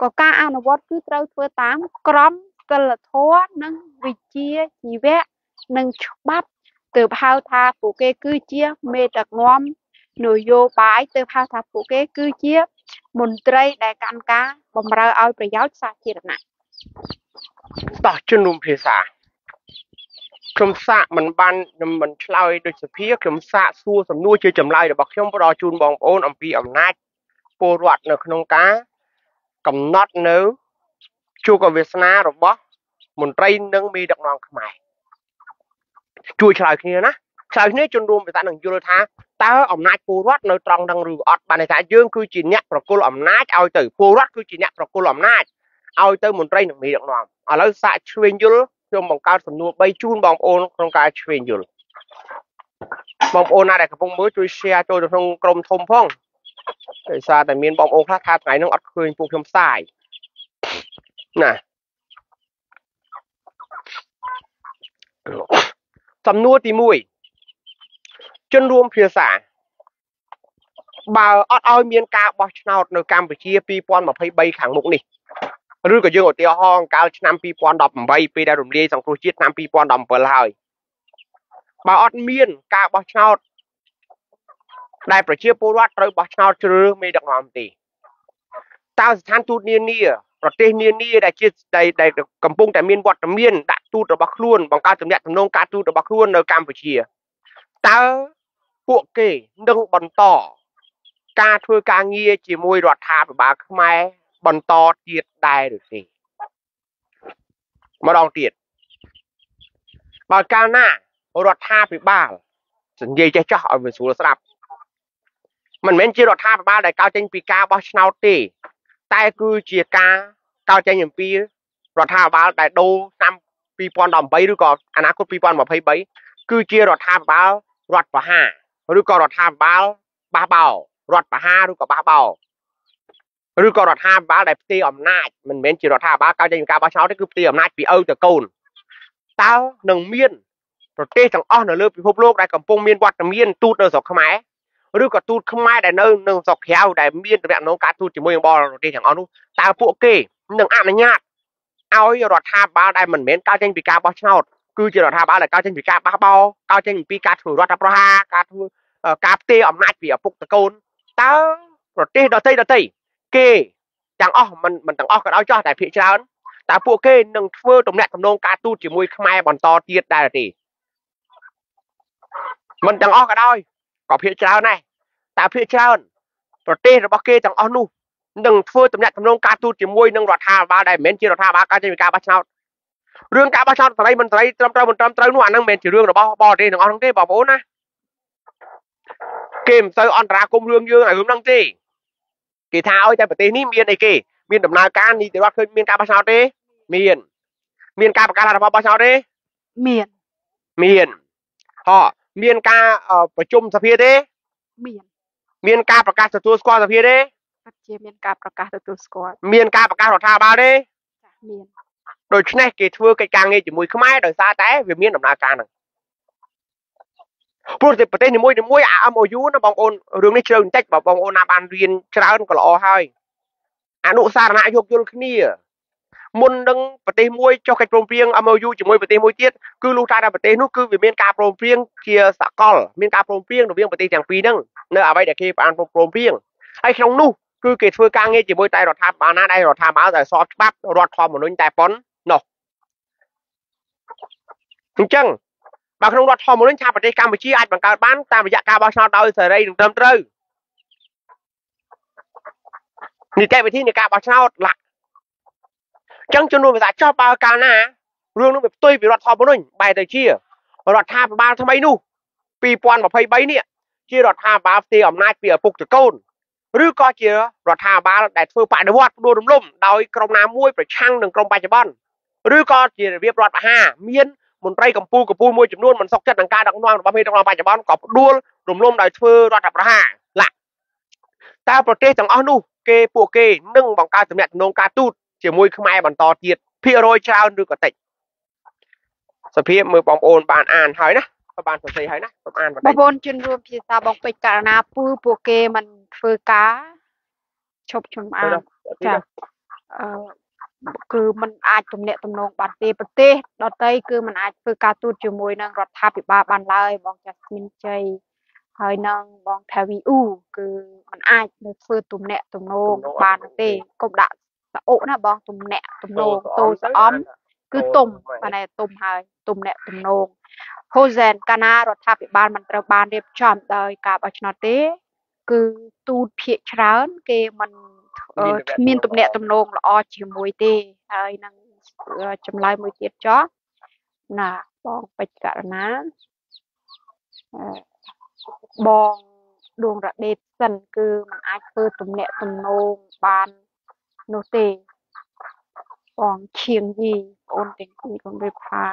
ก็กาอนุวัตคือเราเพื่อตามกรมตลอดท้อนั่งวิเชียชีเวะนั่งชุบบับเติบพาวทาปูเกคือเชี่ยไม่ดังน้อมนโยบายเติบพาวทาปูเกคือเชี่ยมนตรีได้การกาบำเรอเอาประโยชน์สาธิตนะต่อจุนุมพิษาคลุมสะมันบันมันลอยโดยเฉพาะคลุมสะสู้สำนวนเชื่อจำลายเดี๋ยวบอกช่องปลอจูนบองโอนอัมพีอัมนาโปรวัดเนื้อขนมกากำนัดเนื้อชูกับเวสนาหรือบ่มันไรนึงมีดักนองขมายช่วยชายคนนี้นะชายคนนี้จนรวมไปตั้งหนึ่งยูโรท้าตาอัมนาโปรวัดเนื้อตรองดังรูอดบานในสายยื่นคือจีนเนี่ยประกุลอัมนาเอาเต๋อโปรวัดคือจีนเนี่ยประกุลอัมนาเอาเต๋อมันไรนึงมีดักนองเอาแล้วสะช่วยยูโรช่วงบางการสำนวนไปจูนบางโอนโครงการช่วยอยู่บางโอนอะไรกับพงมือช่วยแชร์ตัวตรงกรมทมพงศ์แต่ซาแต่เมียนบางโอนคลาดคาดไหนน้องอัดคืนปลูกทำทรายน่ะสำนวนที่มุ้ยจนรวมเพียสาบ่าวอัดเอาเมียนกาบอชนาดในการไปเชียร์ปีปอนมาให้ใบขังมุกนี่เรื่องก็ยังอดเตี้ยห้องการนำปีปอนดำใบไปได้รวมเรียสังคมชีตนำปีปอนดำเปิดเลยบ่อเมียนกาบ่ชาวได้ประเชียปูรัดเราบ่ชาวเจอไม่ดังความตีตาสถานทูตเนี่ยประเทศเนี่ยได้ชีได้กำปงแต่เมียนวัดเมียนดักทูตระบักล้วนบางการจำแนกจำนงการทูตระบักล้วนในกัมพูชีตาพวกเกย์ดึงบอลต่อการช่วยการเงียจีมวยรัดทาแบบบางไม้บอลต่อเตียดได้หรือสิมาลองเตียดบอลก้าวหน้ารถท่าไปบ้าสัญญาใจเจาะเอาไปสู่ระดับมันเหม็นจีรถท่าไปบ้าได้ก้าวเจนปีก้าวบอชนาตีแต่คือจีก้าวเจนอย่างปีรถท่าบ้าได้ดูซ้ำปีปอนดำใบหรือก่อนอนาคตปีปอนมาให้ใบคือจีรถท่าบ้ารถป่าห้าหรือก่อนรถท่าบ้าเบารถป่าห้าหรือก่อนบ้าเบาหรือกรดห้าบ้าได้ตีอำนาจมันเหม็นจีรดห้าบ้าการจะอยู่การบ้าเช้าได้คือตีอำนาจปีเอ้าแต่โกนตาหนึ่งเมียนประเทศทางอ้อเหนือเลือดพิภพโลกได้กำปงเมียนวัดเมียนตูดเนื้อสกขมายหรือกระตูดขมายได้เนื้อสกแขวได้เมียนแบบน้องการตูดจิมวยบอลประเทศทางอ้อนู้ตาพวกเกย์หนึ่งอ่านในญาติเอาจีรดห้าบ้าได้มันเหม็นการจะอยู่การบ้าเช้าคือจีรดห้าบ้าได้การจะอยู่การบ้าเบาการจะอยู่ปีการถือรัฐประหารการถือการตีอำนาจปีปุกตะโกนตาประเทศดอเตเกจังอ้อมันจังอ้อก็เอาจ้าแต่พิจารณาแต่พวกเกย์นั่งเฟื่อตรงนี้ทำนองการตูจิมวยขมายบอลต่อเตียดได้ตีมันจังอ้อก็ได้ก็พิจารณาไงแต่พิจารณา ตัวเตะระเบิดเกจังอนุหนึ่งฟื้นตำแหน่งทำนองการตูจิมวยหนึ่งรอดท่าบาได้เหม็นจีรอดท่าบาการจะมีการบัชนาเรื่องการบัชนาอะไรมันอะไรตำนู่นนั่งเหม็นจีเรื่องระเบิดบอลเตะหนึ่งอนุเตะบอลโผล่นะเกมเตะอันตรายกลมเรื่องเยอะหน่อยกลมนั่งเตะกีทาเอาใจประเทศนี้มีอะไรเกมีดำเนินการนี่แต่ว่าเคยมีการบัชนาเตะมีการประกาศระเบิดบัชนาเตะมีฮะมีการประชุมสภาเตะมีการประกาศสตูสกอร์สภาเตะมีการประกาศตัวสกอตมีการประกาศรถท่าบ้าดิโดยเฉพาะกิจวัตรกิจการเงี้ยจมูกขมายโดยซาแต่เวียนมีดำเนินการนั่งพูดถึงประเทศนิมวยอาโมยูนะบางคนเรื่องนี้เชิงเทคแบบบางคนอาบันเรียนเช้าก็รอให้อนุสารนายกยุลคณีมุนดังประเทศมวยจะกิจโปรเพียงอาโมยูจมูกประเทศมวยเทียดคือลูกชายในประเทศนู้นคือเวียนมีการโปรเพียงเคียสกอลมีการโปรเพียงโดยเวียนประเทศอย่างปีนั่งเนื้ออะไรเด็กที่อ่านโปรเพียงไอ้ขนมนู้นคือเกิดฟื้นการเงี้ยจีบวยใจรอดทำมาหน้าได้รอดทำมาแต่ซอฟปั๊บรอดคอมหมดเลยแต่ป้อนเนาะถึงจังบางคนรอดคอมหมดเลยชาปฏิกรรมไปชี้อัดบางการบ้านตามระยะการบ้านชาวดาวเสรีถึงเติมเติมนี่แก้ไปที่ในการบ้านชาวหลักจังจำนวนภาษาชาวปาการนะเรื่องนู้นแบบตุ้ยไปรอดคอมหมดเลยใบแต่ชี้รอดทำมาทำไมนู้ปีปอนแบบไพ่ใบเนี่ยชี้รอดทำมาเตะออกหน้าเปียปุกตะโกนหรือก็เจอรถทาบาแต่เพื่อปะในวัดดูดลุ่มโดยกรมน้ำมวยประช่างหนึ่งกรมปัจจุบันหรือก็เจอเรียบรถห้าเมียนมุนไรกับปูมวยจำนวนมันซอกจัดดังการดังนองประเภทดังนองปัจจุบันกับดูดลุ่มโดยเพื่อรถดับห้าละตาประเทศจังอ้อนู่เกปูเกนึ่งบังการสำเร็จนงการตูดเจียมวยขมายบรรทอเจียดเพียรอยชาวดูกระติกสเปียมือปองโอนบานอ่านหายนะบานสเปียหายนะอ่านบานบนจนรวมพิซาบองไปกาณาปูเกมันฟือกาชบชมอาจ้ะคือมันอาจจำเนตจำนงปฏิปฏิดอตเต้คือมันอาจฟือกาตูดจมูกนางรถทับปีบาบันเลยบองจัดมินใจเฮยนางบองทวีอูคือมันอาจฟือตุ่มเนตจำนงปานเต้กบดะสะโอนะบองตุ่มเนตจำนงโตสะอ้อมคือตุ่มปานในตุ่มเฮยตุ่มเนตจำนงโฮเซนกานารถทับปีบามันตระบานเรียบจอมเลยกาบชนเต้คือตูดเพียชร้านเกมันมีตุ่มเนะตุ่มนงละอจิมวยเตไอ้นางจำลายมวยเจ็ดจ้อน่ะบองไปกะนะบองดวงระเดชสันคือมันอาจคือตุ่มเนะตุ่มนงบานโนเตบองเชียงยีโอนเต็งคุยคนไปพา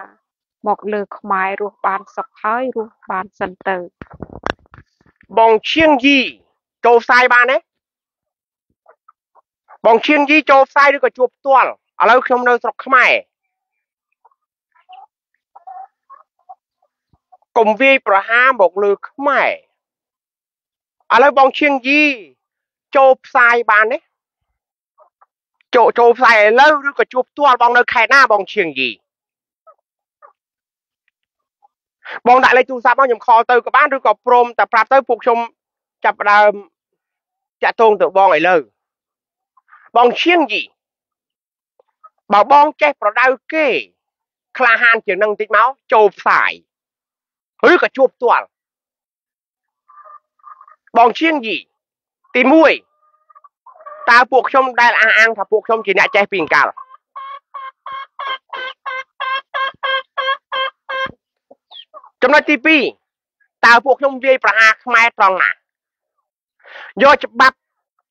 หมอกเลือกไม้รูปบานสักท้ายรูปบานสันเตบองเชียงยีโจบไซบ้านเนี่ยบองเชียงยีโจบไซด้วยกับจูบตัวอะไรก็ทำเราสกขมายกลมวีประหามบอกเลยขมายอะไรบองเชียงยีโจบไซบ้านเนี่ยโจบไซแล้วด้วยกับจูบตัวบองเลยแค่หน้าบองเชียงยีบองได้เลยจูซาบ้องยมคอเตอกับบ้านหรือกับโปรมแต่ปราบเตอผูกชมจับดามจะทงเตอบองไอ้เลยบองเชียงยีบ่าวบองแจกประดาวเก้คลาฮันเจียงนังติดเมาส์โจบสายหรือกับจูบตัวบองเชียงยีตีมวยตาผูกชมได้ละอ่างถ้าผูกชมจีน่าใจปิ่งกาลจำนวนที่ปีตาพวกน้องเวียประหารขมายตรงน่ะโยจะบับ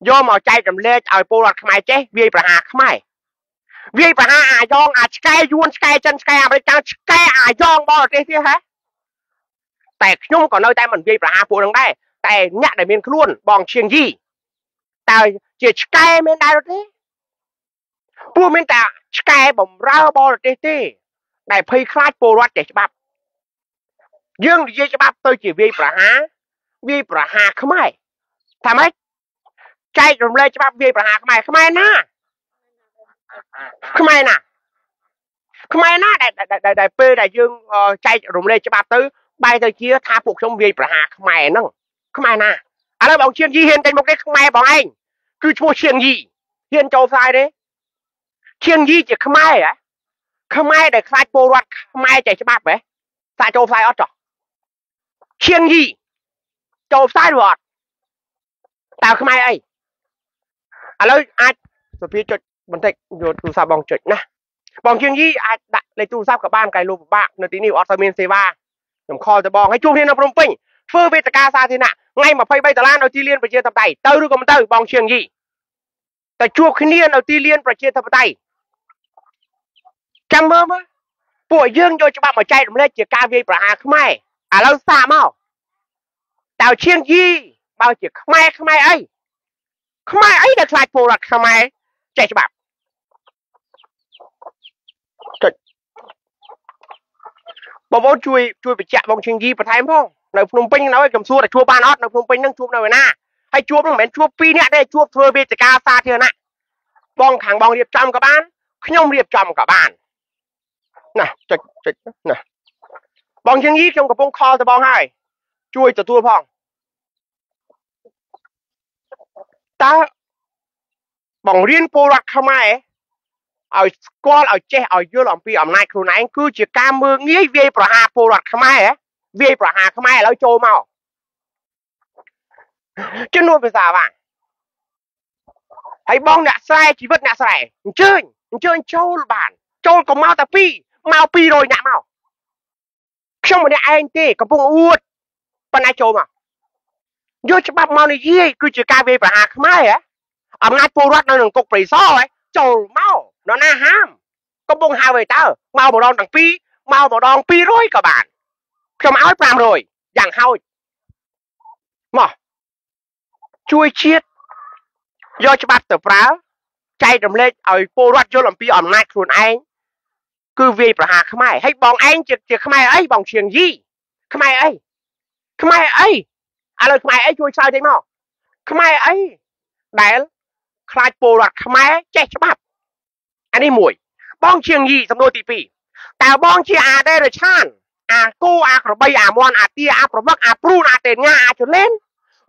โยหมอใจจำเล่เอาปูหลอดขมายเจ๊เวียประหารขมายเวียประหารอายองอาจใกล้ยวนใกล้จันใกล้อะไรจังใกล้อายองบอลเจ๊ที่ฮะแต่ขย่มก่อนเอาใจเหมือนเวียประหารปูดังได้แต่เนี่ยได้เมียนขลุ่นบองเชียงยี่แต่เจ๊ใกล้เมียนได้หรอที่ปูเมียนแต่ใกล้บ่มร่าบอลเจ๊ที่ได้เพย์คลาดปูหลอดเจ๊บับยื่นยื่นจะบับตัวจีวีประหาวีประหาขมายทำไมใจจมเลยจะบับวีประหาขมายน่ะขมายน่ะได้เปย์ได้ยื่นใจจมเลยจะบับตัวใบตัวจีท่าปลุกชมวีประหาขมายนั่งขมายน่ะอะไรบอกเชียงยีเห็นใจบอกได้ขมายบอกเองคือชั่วเชียงยีเห็นโจทรายดิเชียงยีจะขมายอ่ะขมายได้คลาดโบรัดขมายใจจะบับไหมสายโจทรายอัดจ่อเชียงยีโจบไซด์หลอด ตาขึ้นมาไอ้แล้วอาจสุพีจุดบันเทกโยนตูซาบองจุดนะบองเชียงยี่อาจดักในตูซาบกับบ้านไกลรูปบ้านในตีนิวออสเตรเลียเซวาน้ำคอจะบองให้ช่วงที่น้ำพรมปิ้งเฟื่อเวตกาซาทีน่ะไงมาไพ่ใบตะล้านเอาที่เลี้ยนประเชียทับไตเต้าดูกับมันเต้าบองเชียงยี่แต่ช่วงขึ้นเลี้ยนเอาที่เลี้ยนประเชียทับไตจำเมื่อมั้ยป่วยยื่นโยนฉบับหัวใจผมเลยเจียกาเวียประหารขึ้นไม่เราสามเอาเต่าเชียงยี่เบาเจียกขึ้นไม่ไอ้ขมายไอ้เด็กชายโปรดขมายใจฉบับจุดบ่าวช่วยไปแจกบองเชียงยีประทายพ่องในพนมเป้งน้อยกับซัวแต่ชัวบ้านออดในพนมเป้งนั่งชัวหน่อยหน้าให้ชัวมันเหม็นชัวปีเนี่ยได้ชัวเธอเบจิกาซาเธอน่ะบองขังบองเรียบจำกับบ้านขย่มเรียบจำกับบ้านน่ะจุดน่ะบองเชียงยีจมกับปงคอจะบองให้ช่วยจะตัวพ่องตาบองเรียนโปรักขมายเอาก้อนเอาเจ้เอาเยอะหลอมปีอมนายครูนายคือจีการเมืองนี้เวียประหาโปรักขมายเวียประหาขมายแล้วโจมเอาจนนู่นภาษาบ้างให้บองเนี่ยใส่ชีวิตเนี่ยใส่เชิญโจลบานโจลก็เมาแต่ปีเมาปีโดยเนี่ยเมาช่างมันเนี่ยไอ้เต้กับพวกอูดปนายโจมเอาโยชบับมาในยี่คือจีการเวประหาขมายอำนาจโปรรัดนั่นหนึ่งกบปรีซ้อไว้โจเมาน้าห้ามก็บงหาไว้เต้าเมาหมดดองตั้งปีเมาหมดดองปีร้อยกว่าบาทจมเอาไอ้ปรามเลยอย่างเฮามาช่วยเชียดโยชบับเติบร้าวใจดำเล็กเอาโปรรัดโยลำปีอำนาจครูนายคือเวประหาขมายให้บองเองจีขมายไอ้บองเชียงยี่ขมายไอ้อะไรขมายไอ้ช่วยชายได้มั้งขมายไอ้ได้คลายโปรรัดขมายเจ๊ฉบับอันนี้มวยบ้องเชียงยี่สำนวนตีปีแต่บ้องเชียอาได้ระชานอากู้อากระบายอามอนอาเตียอาประวักอาปรูนอาเตนงาอาจนเล่น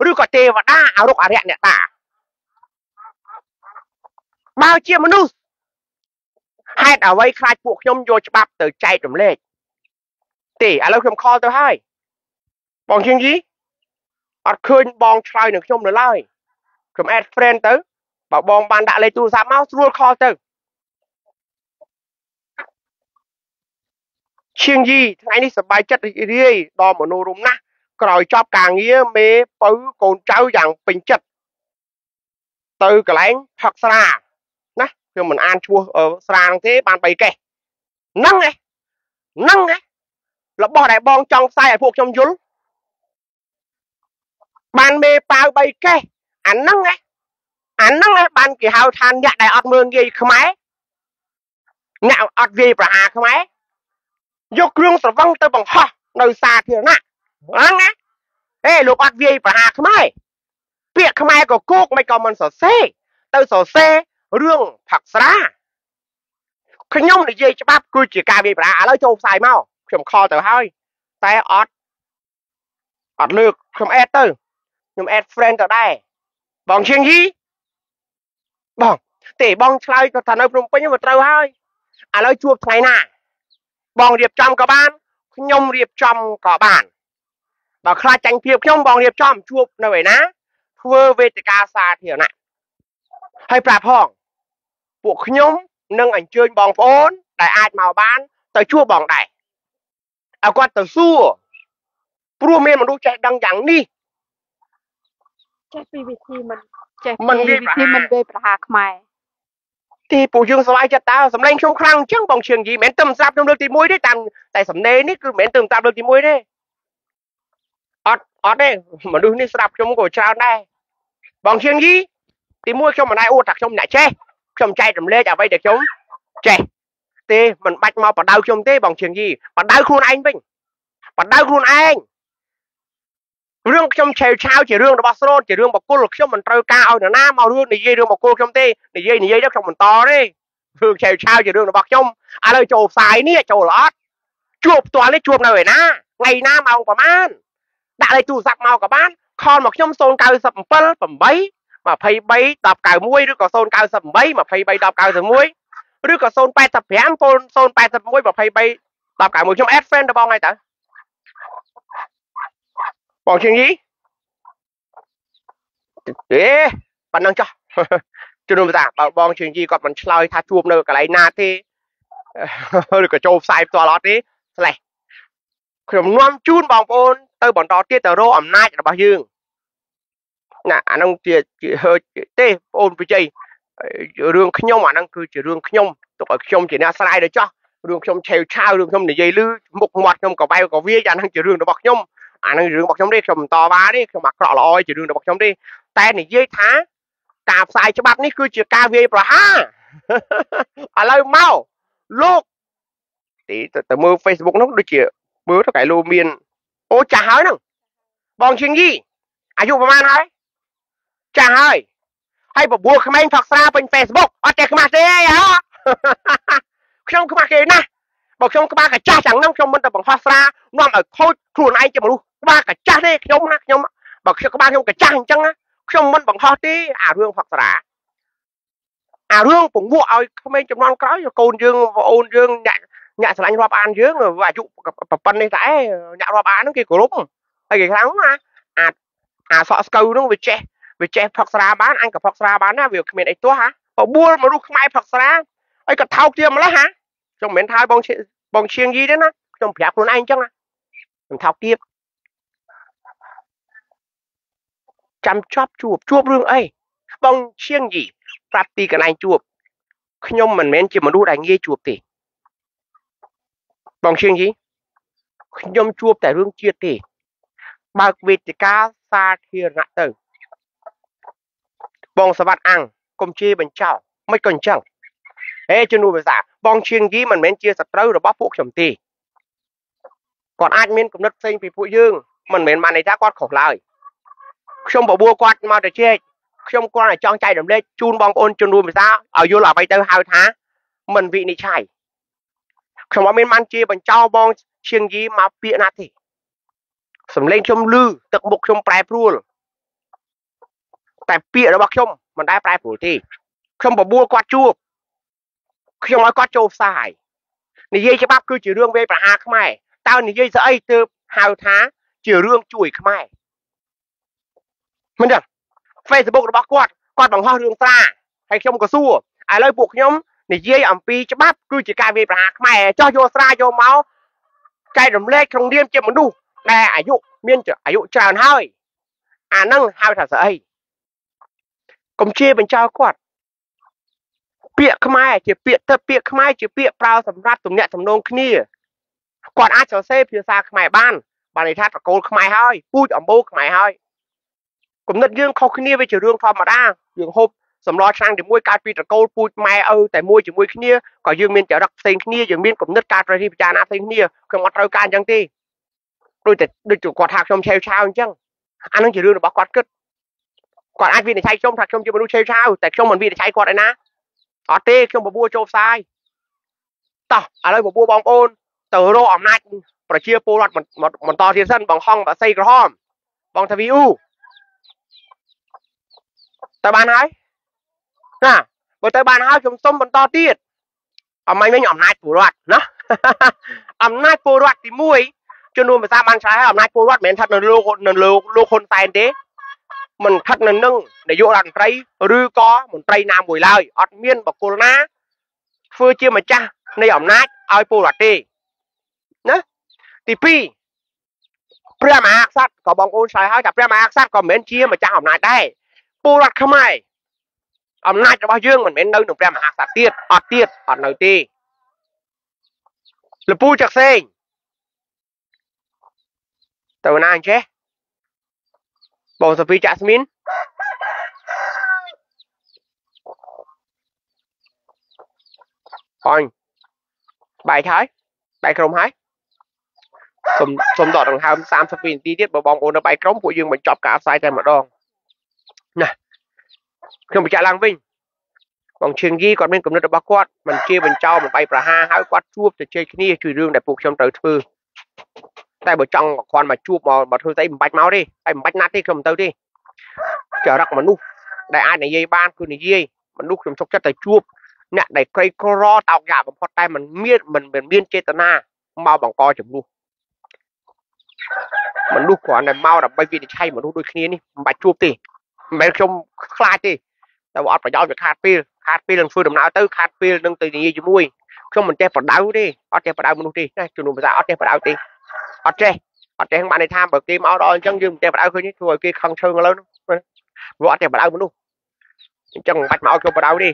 หรือก็เตวด้าอารกอาเรียเนี่ยตาบ้าเชียมนุษย์ให้เอาไว้คลายปวกยมโยฉบับเติร์ใจดมเล็กตีอะไรเข้มข้อเติร์ให้บ้องเชียงยี่อัดคืนบองชายหนึ่งชมหนึ่งไล่ผมแอดเฟรนตึ๊บ่าวบองบานดาเลยตูสามเมาส์รัวคอตึ๊เชียงยีทางนี้สบายจัดเรื่อยดอมโนรุมนะกรอยชอบกลางเงี้ยเมย์ปื้อโกนเจ้าอย่างเป็นจัดตึ๊กระแลงผักสลานะคือเหมือนอันชัวสลาตรงที่บานไปแก่นั่งไงแล้วบ่อไหนบองจองไซไอ้พวกชมยุ้นบานเมย์ปลาไปแก่อันนั่งไงบานกี่เฮาทานยะได้อดเมืองยี่ขมายเงาอดวีประหาขมายยกเครื่องสว่างเตบังฮะในซาเถื่อนน่ะนั่งไงเอ้ลูกอดวีประหาขมายเปียกขมายก็โคกไม่ก็มันสอเซ่เตอสอเซ่เรื่องผักสระขย่มในยี่ฉบับกูจีกาวีประหาแล้วโจมใส่เมาเข้มคอแต่เฮ้ยแต่อดเลือกเข้มแอตเตอร์เข้มแอตเฟรนต์ก็ได้บองเชียงยี่บองเตะบองชายก็ทันเอาปรุงไปยังหมดเราให้อะไรชัวร์ไงน่ะบองเรียบจำกับบ้านขยมเรียบจำกับบ้านบ่คลาจังเพียบขยมบองเรียบจำชัวร์หน่อยนะเพื่อเวทกาซาเถี่ยน่ะให้ปราบห้องพวกขยมนั่งอันเชิญบองโอนได้อาจมาบ้านแต่ชั่วบองได้เอาก้อนแต่สู้ปลุกเมนมันรู้ใจดังอย่างนี้แจ็คปีวิธีมันเวประหาขมายที่ปู่ยังสบายจัดตาสำเร็จช่วงครั้งช่างบองเชียงยีเหม็นเติมซับน้ำเลือดตีมวยได้ตังแต่สำเนยนี่คือเหม็นเติมซับเลือดตีมวยได้อดได้มาดูนี่สับชมกูชาวได้บองเชียงยีตีมวยชมมาได้โอ้ถักชมไหนเช่ชมใจดมเล่จะไปเด็กชมเช่ตีมันบัดมาปัดดาวชมตีบองเชียงยีปัดดาวคุณอันเป็นปัดดาวคุณอันเรื่องชมเชลชาวเจเรื่องดบสโลนเจเรื่องบอกกูหลุดชมมันเตยกาวเดี๋ยวหน้ามาเรื่องในยี่เรื่องบอกกูชมตีในยี่เรื่องชมมันต่อดิเรื่องเชลชาวเจเรื่องดบชมอะไรโจบสายเนี่ยโจลอดจวบตัวเล็กจวบหน่อยนะไงหน้าเมากับบ้านด่าเลยจูสักเมากับบ้านคอนบอกชมโซนกาวสับเปิ้ลผมใบมาไพ่ใบดับกาวมวยหรือกับโซนกาวสับใบมาไพ่ใบดับกาวสับมวยหรือกับโซนไปสับแผงโซนไปสับมวยมาไพ่ใบดับกาวมวยชมแอดเฟนดบองไงต่อบองเชียงยี เอ๊ะปันนังจ้ะจุดนู้นจ้ะบอลชิงจีก่อนมันลอยท่าจูบเนอไกลนาที่หรือกระโจมใส่ตัวรถนี้อะไรขนมน้ำจูนบอลบอลเตอร์บอลต่อเตี้ยเตอร์โร่อำนาจจะบ้ายื่นน่ะอันนั้นเจี๊ยเต้บอลไปใจเรื่องขยมอันนั้นคือเรื่องขยมตกขยมเจี๊ยน่าสไลด์เลยจ้ะเรื่องขยมเชลชาเรื่องขยมในใจลื้อมุกหมดขยมกับใบกับเวียยันทั้งเจี๊ยเรื่องบักขยมอันนั้นเรื่องบักขยมได้ขยมต่อมาได้ขยมหมักกรอลอยเจี๊ยเรื่องบักขยมได้แต่ในใจท้ากาบสายฉบับนี้คือเจี๊ยกาเวียประห้าอะไรเมาลูกตีแต่มือเฟซบุ๊กน้องดูเจี๊ยมือเท่าไหร่โลเมียนโอ้จ่าเฮ้ยนั่งบองชิงยี่อายุประมาณไหนจ่าเฮ้ยให้บอกบัวขมิ้นผักซาเป็นเฟซบุ๊กเอาแต่ขมาเสียเหรอช่องขมาเกน่ะบอกช่องขมากระจ้าจังน้องช่องมันแต่บอกผักซาน้องเอาโคตรครูนายจะมาดูขมากระจ้าได้ช่องนะช่องบอกช่องขมาช่องกระจ้าจังนะช่องมันบอกฮอตที่อาเรื่องผักซาอาเรื่องผมบัวเอาขมิ้นจำนวนก้อยโกนยื่นโอนยื่นเนี่ยหยาสลายรอบอันเยอะเลยว่าจุกับปันในใจหยารอบอันนั่งกินกรุ๊ปไอ้กี่ครั้งนะสอสกูนั่งไปเจผักสลาบ้านอันกับผักสลาบ้านน่ะวิวเมนไอตัวฮะพอบัวมาลูกไม้ผักสลาไอ้กระเทาเทียมมาแล้วฮะจงเหม็นทายบองเชียงยีด้วยนะจงแผลคนอันจังนะจงเทาเทียมจำชอบจูบเรื่องไอ้บองเชียงยีปรับตีกันอันจูบขยมเหมือนเหม็นจีมาดูได้งี้จูบตีบองเชียงยียมจูบแต่เรื่องเจียตีบางเวทีกาซาเทียนัตเตอร์บองสวัสดิ์อังกรมเชียบัญชาไม่กลนจังเฮ้จนูภาษาบองเชียงยีมันเหม็นเจียสตรูหรือบ้าพวกฉมตีก่อนอาจเหม็นกับนัดเซ็งผีผู้ยื่งมันเหม็นมาในท่ากอดของลายชมบ่บัวกอดมาแต่เจียชมกอดจ้องใจดำเล็ดจูนบองโอนจนูภาษาเอาโยหล่อไปเตอร์ฮาวท้ามันวินิชัยคำว่าเมนมันเจียบัญชาบองเชียงยีมาเปียนาทีสำเร็จชมลือตะบกชมปลายพลูแต่เปียระบักชมมันได้ปลายพลูที่ชมบ่บัวกอดจูบชมว่ากอดโจมสายในเย่ฉบับคือจีเรื่องเวประหาขมายตอนในเย่จะไอเติบหาวท้าจีเรื่องจุยขมายมันเด็กเฟซบุ๊กระบักกอดบังห่อเรื่องตาให้ชมกระซู่ไอเลยบุกยมในเย่อัมปีฉบับคือจีการเวประหาขมายจ่อโยสราโยเมาใจดมเล็กทงเดียมเจ็บมันดูแต่อายุเมียนจะอายุจานห้อยนั่งห้าวถัดเสยกรมเชียเป็นเจ้ากวดเปียกขมายจะเปียกเธอเปียกขมายจะเปียกเปล่าสำรับตุ่มเนี่ยสำนองขี้นี่กวดอาเฉาเซ่เพียซาขมายบ้านในท่าตะโกนขมายห้อยพูดอ่ำโบขมายห้อยกรมนัดยื่นเขาขี้นี่ไปเจอเรื่องทอมมาได้ยื่นหกสำรองช่างเดี๋ยวมวยการปีตะโกนพูดไม่เอาแต่มวยจะมวยขี้นี่ก่อนยื่นเมียนจะรักเซ็งขี้นี่ยื่นเมียนกรมนัดการประทีปจานาเซ็งขี้นี่คือมาตรการยังตีโดยจุดกอดหักชมเชลชาวจังอันนั้นจะเรื่องบอกกอดกึศกอดอาจวินในใช้ชมถักชมจะมาดูเชลชาวแต่ชมมันวินในใช้กอดเลยนะออเต้ชมบัวโจมทรายต่ออะไรบัวบองโอนเตอโรอำนาจประเชียโปรดมันต่อเทียนเส้นบองห้องบะไซกระห้อมบองทวีอูแต่บ้านไหนน่ะบนแต่บ้านห้าชมส้มบนต่อเทียนเอาไม่หย่อมนายปูรอดนะอำนาจปูรอดที่มุ้ยจนดูภาษาบ้านชายอำนาจปูรอดเหม็นทัดนนโลคนตายเด้มันทัดนนนึ่งในยุครันไรรื้อก้อมันไรนามบุยลอยอดเมียนบอกโกลนาฟื้นเชี่ยมันจ้าในอำนาจเอาปูรอดดีนะตีพี่เพื่อมาอักษัตริย์ก็บองโอนชายเขาจับเพื่อมาอักษัตริย์ก็เหม็นเชี่ยมันจ้าอำนาจได้ปูรอดทำไมอำนาจจะว่าเยื่อมันเหม็นเดินหนุ่มเพื่อมาอักษัตริย์เตี้ยอดหน่อยตีหรือปูจากเซงตัวน่าเชื่อบองสปีจัสมินอ่อนใบท้ายใบกลมหายสมดอดของทำสามสปีนตีเดียดบองโอนใบกลมผู้ยืนเหมือนจอบกาไซแต่หมดดองน่ะเครื่องปิจารังวิ่งบองเชียงยีก่อนเป็นกลุ่มนักบักกวดมันเชี่ยเป็นเจ้ามันใบประห้าห้ากวดชูบจะเชี่ยที่นี่คือเรื่องในปลูกชมเต๋อทื่อแต่บอจังควันมาจูบมาเธอใส่บัดเมาดิใส่บัดนัดดิคำเตาดิเจอรักมันนุ๊กได้อันในเย่บ้านคือในเย่มันนุ๊กถึงชกจัดแต่จูบเนี่ยได้ใครก็รอเตาหยาบมันพอใจมันเมียนมันเป็นเมียนเจตนาเมาบังกอจมูกมันนุ๊กขวานในเมาแบบใบวินใช่มันนุ๊กด้วยขี้นี่บัดจูบตี ไม่ชมคลายทีแต่ว่าไปย้อนจากคาดปีนั่งฟื้นดำน้ำตื้อคาดปีนั่งตีนี้จะมุ้ยช่วงมันเจ็บปวดดาวดิอดเจ็บปวดดาวมันดูดินะจุดหนุ่มภาษาอดเจ็บปวดดาวดิอดเจ็บทั้งบ้านในท่าแบบตีมาดอนจังยืมเจ็บปวดดาวคือนี่ถวยคือคังเชิงแล้วรู้อดเจ็บปวดดาวมันดูจังบัดมาอดเจ็บปวดดาวดิ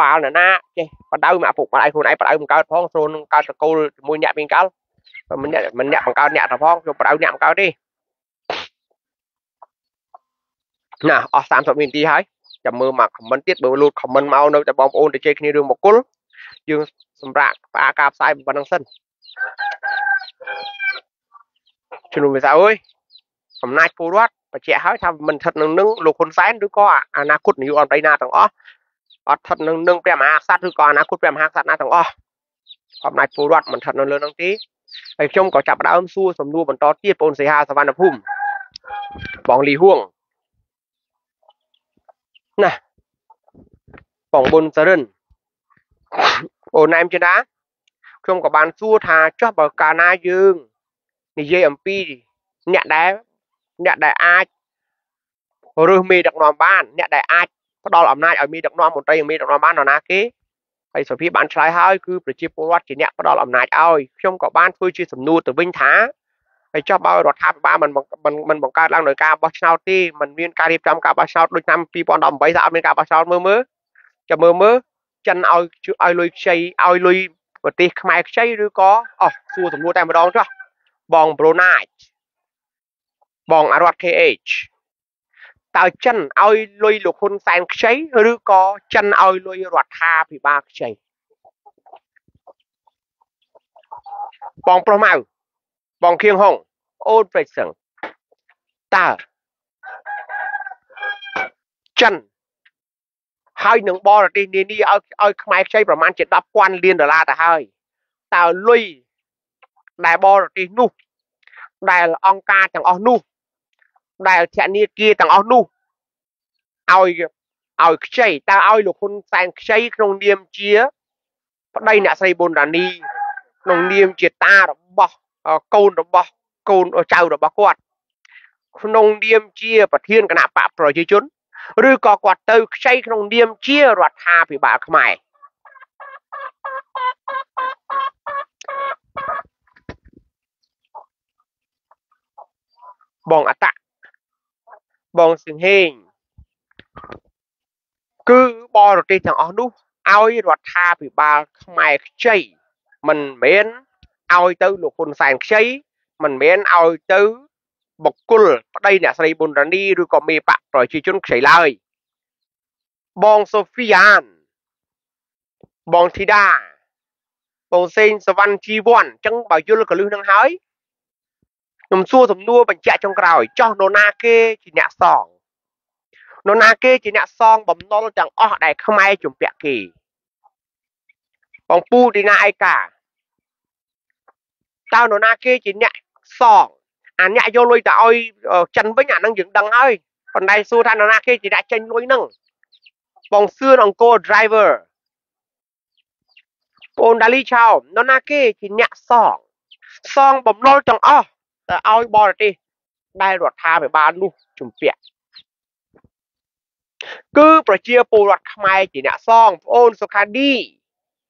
บ่าวน่ะนะเจ็บปวดดาวมาปลุกมาไอ้คนไหนปวดดาวมันก้าวท้องโซนก้าวตะโกนมุ้ยหยาบเป็นก้าวมันหยาบมันก้าวหยาบตะพ้องเจ็บปวดดาวหยาบก้าวดิน่ะออก30 วินาที หายจะมือหมักคอมเมนต์ติดเบอร์รูดคอมเมนต์เมาเนอะจะบอมโอนจะเช็คในเรื่องบกุลยืมสำหรับปากกาบสายบันดังเส้นชนุนไปสาวเอ้ยผมนายผู้รัดไปแจกให้ทำมันทัดนึ่งลูกคนแสนหรือก็อนาคตอยู่อ่อนไปหน้าต่างอ้อทัดนึ่งแปรมาหักซัดหรือก็อนาคตแปรมาหักซัดหน้าต่างอ้อผมนายผู้รัดมันทัดนึ่งเรื่องตั้งทีไอ้ชมก็จับดาวมสู้สมดูบนตอที่ปนเสียหาสวรรค์ภูมิบองลีห่วงน่ะป่องบนเสริญโอนายมชนะช่วงกับบานสู้ทาชอบบอกการนายืงนี่เยี่ยมปีเนี่ยได้อาเรือมีดักนอนบ้านเนี่ยได้อาพอดอลอำนาจเอามีดักนอนหมดใจยังมีดักนอนบ้านหนอนาคีไอ้สพีบ้านชายห้อยคือประชิดปูรัดจีเนี่ยพอดอลอำนาจเอาช่วงกับบ้านฟื้นชีสมนูตัววิ่งท้าไอ้ชอบบ้ารถทับบ้านมันบังการร่างหน่วยการบัชนาตีมันมีการรีบจำการบัชนาด้วยน้ำปีบอลดำใบสาวมีการบัชนาเมื่อจันเอาลุยใช้เอาลุยปฏิขมายใช้หรือก็อ๋อสู้สมบูรณ์แต่มาดองจ้ะบองโปรไนท์บองอารวัตเคเอชตาจันเอาลุยหลุดคนแสนใช้หรือก็จันเอาลุยรัดทาผีบ้าใช้บองโปรไนท์บองเคียงห้องโอนไปสั่งตาจันให้หนึ่งบอลตีนี่เอาไม่ใช่ประมาณ7 ล้านเรียนดอลลาร์แต่ให้ตาลุยได้บอลตีนู่ได้องค์การต่างอนู่ได้เทนนิสกีต่างอนู่เอาใช่ตาเอาหลุดคนแสนใช้ขนมเดียมเจี๊ยบได้เนี่ยใส่บนดานีขนมเดียมเจี๊ยบตาดอกบอโกนเจ้าดอกบกวาดขนมเดียมเจี๊ยบประเทศขณะปะปล่อยจุนหรือก่อกวาดเตอใช้ขนมเดียมเจี๊ยรัดทาผีบาขมายบองอัตตะบองสิงเฮงคือบอรตีทางออนุเอารัดทาผีบาขมายใช้มันเหม็นเอาเตอหลุดคนแสงใช้มันเหม็นเอาเตอบกุลได้เนี่ยใส่บนรันดีหรือก็มีปะปล่อยชีจุนใส่เลยบองโซฟิยานบองธิดาบองเซนสวรรค์ชีวันจังบ่าวยุลกลือนังหายนมซัวสมนัวบัญแจจงกล่าวจ้องโนนาเกจีเนี่ยซองโนนาเกจีเนี่ยซองบ่มนอลจังอ้อได้ขมายจุ่มเปียกีบองปูดีนาไอกาเต้าโนนาเกจีเนี่ยซองอันเนี้ยโยลุยแต่เอาจันไว้หนานั่งยืนดังเอาคนใดสู้ท่านนาคีจีได้จันลุยนั่งบองซื้อน้องโก้ไดรเวอร์ปนดาลีชาวนาคีจีเนี้ยซองบ่มลอยจังอ้อแต่เอาบอลตีได้รถทาไปบ้านลูกจุ่มเปียกคือประเจียปูรถขมายจีเนี้ยซองโอนสุขาดี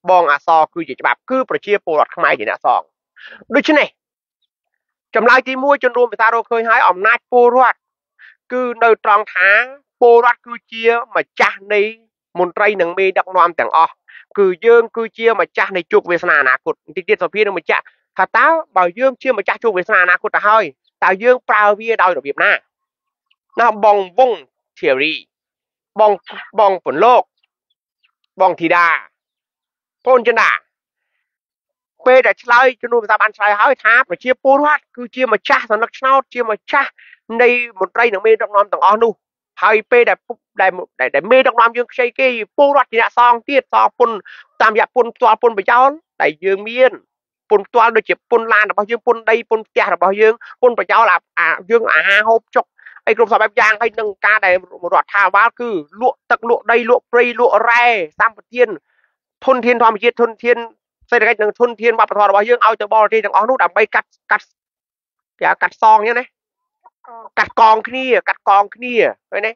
บองอาซอคือจีแบบคือประเจียปูรถขมายจีเนี้ยซองดูชิเน่จำลายจีมวยจนรวมไปซาโรเคยหายอำนาจปูรัดคือในตรองท้าปูรัดคือเชียมาจ้าในมนตรีหนังเมดักนอมแต่งอคือเยื่อคือเชียมาจ้าในจุกเวสนานาคุดติดติดสพีนมาจ้าถ้าเต้าบ่าวเยื่อเชียมาจ้าจุกเวสนานาคุดแต่ห้อยแต่เยื่อปลาวีดาวดอกเบียบหน้านะบองวงเทอรี่บองฝนโลกบองธีดาพนจันดาเปิดแต่ชายจนรวมสถาบันชายหายท้าประเชียปูรัดคือเชียมาจ้าสำนักชาวเชียมาจ้าในมณฑลหนังเมดักนอมต่างอ้อนู่หายเปิดแต่ปุ๊บได้เมดักนอมยังใช้เกยปูรัดจีน่าซองเตี้ยซองปนตามอยากปนตัวปนไปย้อนได้ยังเมียนปนตัวโดยเจ็บปนลานแต่พอยังปนได้ปนแก่แต่พอยังปนไปย้อนหลับยังหอบจกไอ้กลุ่มสถาบันยางให้นังกาได้มรดท่าว่าคือลวกตักลวกได้ลวกปรีลวกแร่สามเทียนทนเทียนความเย็นทนเทียนใส่กระดิ่งทุนเทียนวัดปทอว่าเยื่อเอาจะบอลที่จังอ้อนู่นดับไปกัดซองเนี่ยนะกัดกองขี้นี่กัดกองขี้นี่ไว้เนี่ย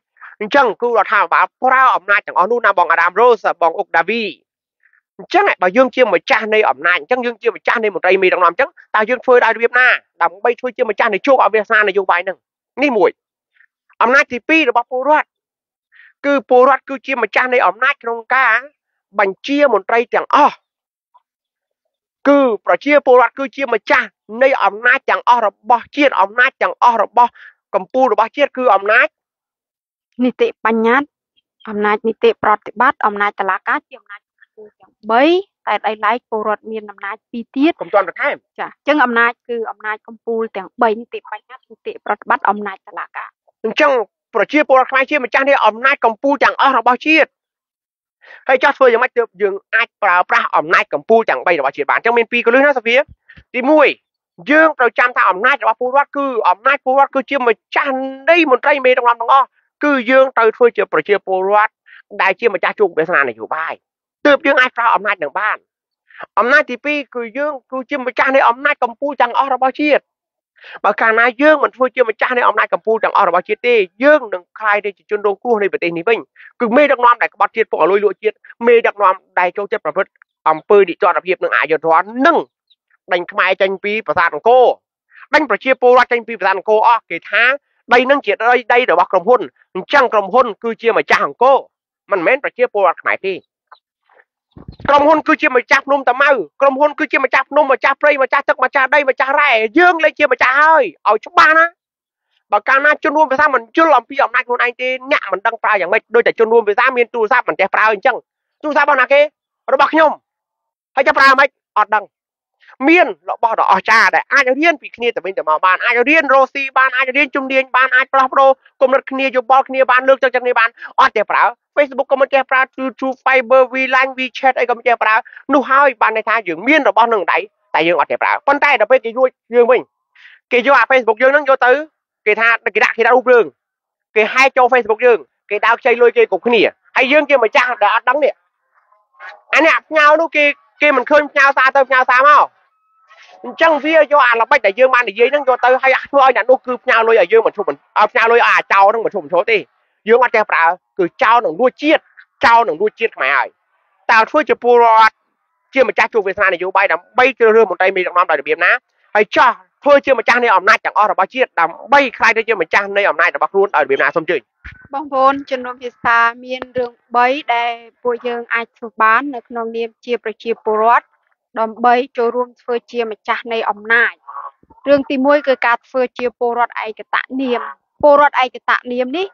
จังกูเราทำว่าพวกเราอำนาจจังอนุนาบองอดามโรสบองอุกดาวีจังไงบ่ยื่นเชี่ยวมาจ้าในอำนาจจังยื่นเชี่ยวมาจ้าในหมดใจมีดังน้ำจังตายื่นเฟยได้เรียบหน้าดำใบช่วยเชี่ยวมาจ้าในโชคอเวสานในยุคใบหนึ่งนี่มวยอำนาจที่ปีระบบปูรัดคือปูรัดคือเชี่ยวมาจ้าในอำนาจตรงกลางบัญชีหมดใจจังอ้อคือประเทศปูรัดคือเชี่ยวมาจ้าในอำนาจจังอ้อระบบเชี่ยวอำนาจจังอ้อระบบกัมพูระบบเชี่ยวคืออำนาจนิติปัญญาอำนาจนิติปฏิบัติอำนาจตลาดการอำนาจใบแต่ไอ้ไล่โปรดมีอำนาจปีติดกรมตอนประเทศจ้ะจังอำนาจคืออำนาจกัมพูแต่ใบนิติปัญญานิติปฏิบัติอำนาจตลาดการจังประเทศปูรัดคลายเชี่ยวมาจ้าในอำนาจกัมพูจังอ้อระบบเชี่ยวให้เจ้าเฟยยังไม่เจอยังไอ้ปราปราอำนาจกัมพูจังใบระบบเชี่ยวบ้านจังเป็นปีก็เรื่องน่าสะเพียดีมุ้ยยังเราจำทางอำนาจระบบปูรัดคืออำนาจปูรัดคือเชี่ยวมาจ้าในมณฑลเมตรงลำตรงอ้อคือยื่นเตยช่วยเจอประเทศปูรัดได้เชี่ยมาจ้าจุกเบสนาในอยู่บ้านเติบยื่นไอ้ปราอำนาจหนึ่งบ้านอำนาจที่ปีคือยื่นคือเชี่ยมาจ้าในอำนาจกัมพูจังอ้อระบบเชี่ยวบางการนายยื่นมันช่วยเชี่ยมาจ้าในอำนาจกัมพูจังอ้อระบบเชี่ยวที่ยื่นหนึ่งใครได้จนโดนกู้ในประเทศนี้บ้างคือเมย์ดักนอมได้กบฏเชี่ยวพวกอลุยลุยเชี่ยวเมย์ดักนอมได้โจมตีประพฤติอำเภอดิจอระเบียบหนึ่งอาญาทอนหนึ่งดังขมายจังปีประสาทโก้ดังประเทศปูรัดจังปีประสาทโก้อ้อเกท้าได้นั่งเฉียดได้ได้เดี๋ยวว่ากรมหุ้นจังกรมหุ้นคือเชี่ยมาจ้าของโก้มันแม้นประเทศปูรัดขมายที่กรมหุ่นคือเชี่ยมาจับนมตะเมากรมหุ่นคือเชี่ยมาจับนมมาจับไรมาจับตึกมาจับได้มาจับไรยื่นเลยเชี่ยมาจับเฮ้ยเอาชุบบ้านนะบางการน่าจนรวมไปซ้ำมันจนลำพี่ลำนายคนไอ้ที่เนี่ยมันดังปลาอย่างไม่โดยแต่จนรวมไปซ้ำเมียนตูซ้ำมันแต่ปลาเองจังตูซ้ำบ้านนะเกเราบอกยมให้จะปลาไหมอดดังเมียนเราบอกเราอชาแต่อาจจะเรียนปีนี้แต่เป็นแต่มาบ้านอาจจะเรียนโรซีบ้านอาจจะเรียนจุนเรียนบ้านอาจจะปลาโปรกรมรัฐเนี่ยอยู่บอลเนี่ยบ้านเลือกจากเนี่ยบ้านอดแต่ปลาเฟซบุ๊กก็มันแจกปลาทูไฟเบอร์วีไลน์วีแชทไอ้ก็มันแจกปลานู่นหายบ้านในทางอย่างเมียนเราบ้านหนึ่งใดแต่ยังอดแต่ปลาปั้นใต้เราไปกี่ยุ่ยเรื่องมึงกี่ยุ่ยเฟซบุ๊กเรื่องนั่งโยตื้อกี่ท่ากี่ดาวรูปเรื่องกี่ให้โจเฟซบุ๊กเรื่องกี่ดาวใจลอยกี่กบขี้เนี่ยไอ้เรื่องเกี่ยวกับจ้าแต่อดดังเนี่ยอันเนี้ยเงาดูกี่กี่มันเคยเงาซาเติมเงาซามั้งจังเสียโยอาเราไปแต่เยอะมันแต่เยอะนั่งโยตื้อให้ช่วยนั่นดูคือเงาลอยเยอะเหมือนชุบมันเอาเงาลอยเจ้านั่งเหมือนชุบโชติเยอะมาแต่ปลาคือเจ้าหนังด้วยเจี๊ยดเจ้าหนังด้วยเจี๊ยดหมายอะไรแต่ช่วยจะปูรอดเชื่อมาจ้าจูเวสนาในยุคใบดำใบเจอเรื่องมันใจมีดังน้ำได้เบียบนะไอ้เจ้าช่วยเชื่อมาจ้าในอำนาจจากออร์บาเจี๊ยดดำใบใครได้เชื่อมาจ้าในอำนาจจากบักรุ่นได้เบียบนะสมจิตบางคนจนรวมพิษามีเรื่องใบได้ปูยังไอ้สุบ้านในขนมเนียมเจี๊ยบประเจี๊ยบปูรอดดำใบเจอรวมช่วยเชื่อมาจ้าในอำนาจเรื่องตีมวยคือการช่วยเชื่อปูรอดไอ้กตะเนียมปูรอดไอ้กตะเนียมนี่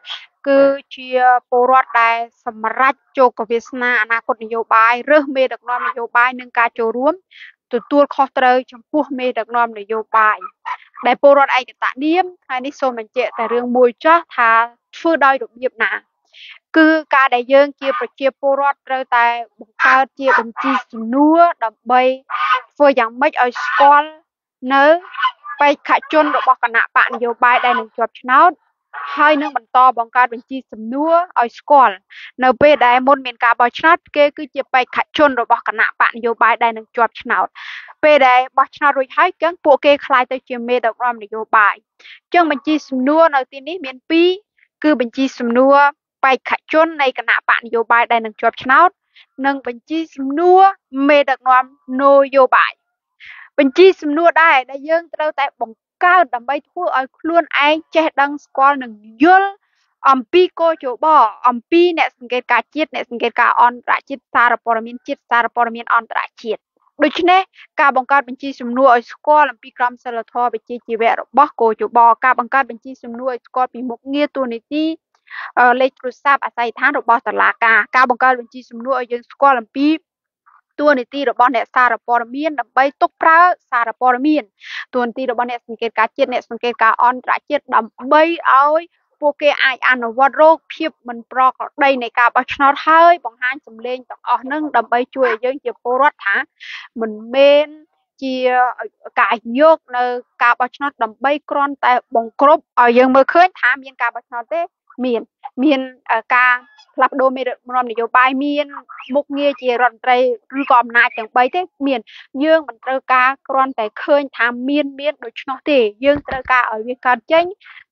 คือเชียร์โปรรอดได้สมรัชโจกวิสนาอนาคตนโยบายเรื่องเมดักนอมนโยบายหนึ่งการโจร่วมตัวคอเตอร์จำพวกเมดักนอมนโยบายได้โปรรอดไอกตะเนียมอันนี้โซมันเจแต่เรื่องมวยจ้าทาช่วยได้ดอกเบี้ยหนาคือการได้ยื่นเชียร์ประเชียร์โปรรอดเราแต่บุกการเชียร์บัญชีสนัวดับใบเฟย์ยังไม่เอาสกอลเนื้อไปขะจนดอกบอกกันหนาปะนโยบายได้หนึ่งจบชนะให้นึ่งบรรทอบองการบัญชีสำนัวไอสกอลในเปย์ได้มดเมนกาบอชนัดเกคือจะไปขัดชนระบบคณะปะนโยบายได้หนึ่งจวบชนาวเปย์ได้บอชนาโดยให้เก่งพวกเกคลายตัวเชื่อเมดอกรามนโยบายเจ้าบัญชีสำนัวในทีนี้เมียนปีคือบัญชีสำนัวไปขัดชนในคณะปะนโยบายได้หนึ่งจวบชนาวหนึ่งบัญชีสำนัวเมดอกรามนโยบายบัญชีสำนัวได้ยื่นเราแต่บองก้าวดำไปทั่วไอ้คล้วนไอ้เจ๊ดังสกอลหนึ่งยุลอัมพีโกโจบออัมพีเนี่ยสังเกตการจิตเนี่ยสังเกตการออนตราจิตสารปรมินจิตสารปรมินออนตราจิตโดยเฉพาะการบังคับบัญชีสำนวนไอ้สกอลอัมพีกรัมสลัดทอไปจีจีเวอร์บอกโกโจบอการบังคับบัญชีสำนวนไอ้สกอลปีมุกเงียตัวนี้ที่เลขรูปทราบอาศัยฐานระบบสลากการบังคับบัญชีสำนวนไอ้ยังสกอลอัมพีตัวนิติระบบเนี่ยสารปรมีนใบตกพระสารปรมีนตัวนิติระบบเนี่ยสังเกตการเจ็ดเนี่ยสังเกตการออนตราเจ็ดดำใบเอาพวกเกอไออันวัดโรคเพียบมันปลอกได้ในการบัชนอทเฮ้ยบางฮันสำเร็จต่างอ่อนนั่งดำใบช่วยเยอะเจี๊ยบโปรดหาเหมือนเมนเจี๊ยกายโยกในการบัชนอดำใบกรอนแต่บงครบเอายังเมื่อคืนถามยังการบัชนอเต้เมียนการหลับโดยมีรอมนโยบายเมียนมุกเงียเจรอนไตรหรือกอมนาจังไปเทศเมียนเยื่องมันเตอร์กากรอนแต่เคยทำเมียนโดยเฉพาะที่เยื่องเตอร์กาเอาวิการเจน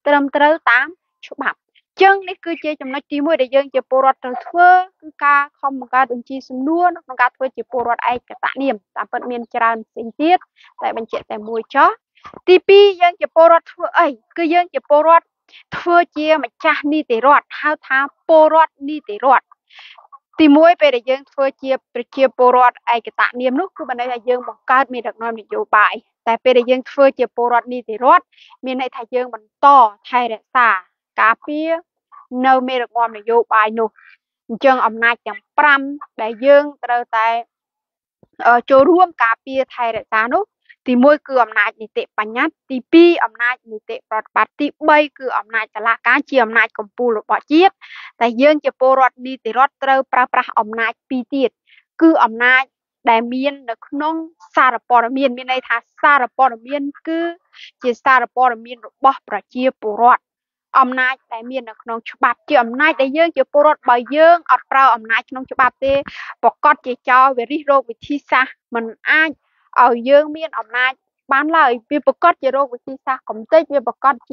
เติมเตอร์ตามฉบับ จังนี่คือเจจำนวนจีมวยได้ยังเจปวดทั้งทั่วคือการคอมการบัญชีสมดุลของการทั่วเจปวดไอ้กระตันยิ่งตามเป็นเมียนจราเส้นเทียดแต่บัญชีแต่มวยจ้อทีปียังเจปวดทั่วไอ้คือยังเจปวดทั่วเจมันจะนี่ติรอดเท้าท้าปวดนี่ติรอดทีมวยไปได้ยังทั่วเจปวดไอ้กระตันยิ่งนู้นคือบันไดยังมองการมีดักน้อยมีโยบายแต่ไปได้ยังทั่วเจปวดนี่ติรอดมีในไทยยังมันต่อไทยแหละตากาเปียเนื้อเมล็ดงอมในโยบายหนุกจังอำนาจจังปรำได้ยื่นเติร์แต่โจร่วมกาเปียไทยได้ตาหนุกตีมวยคืออำนาจนิติปัญญาตีปีอำนาจนิติปฏิบัติใบคืออำนาจจะละการเจียมอำนาจกบูลบอจีดแต่ยื่นจะโปรดนิติรถเติร์ประอำนาจปีติดคืออำนาจได้เมียนนักน้องซาร์ปอร์เมียนมีในทางซาร์ปอร์เมียนคือเจซาร์ปอร์เมียนบอประจีโปรดอำนาจแต่เมียนน้องฉบับเจออำนาจได้เยอะเจอโปรดใบเยอะอัดเปล่าอำนาจน้องฉบับเตะปกติเจจอเวริโรวิธีซะมันอ้ายเอาเยอะเมียนอำนาจบ้านเราเปียปกติเจอโรวิธีซะผมเตะเปียปกติเจ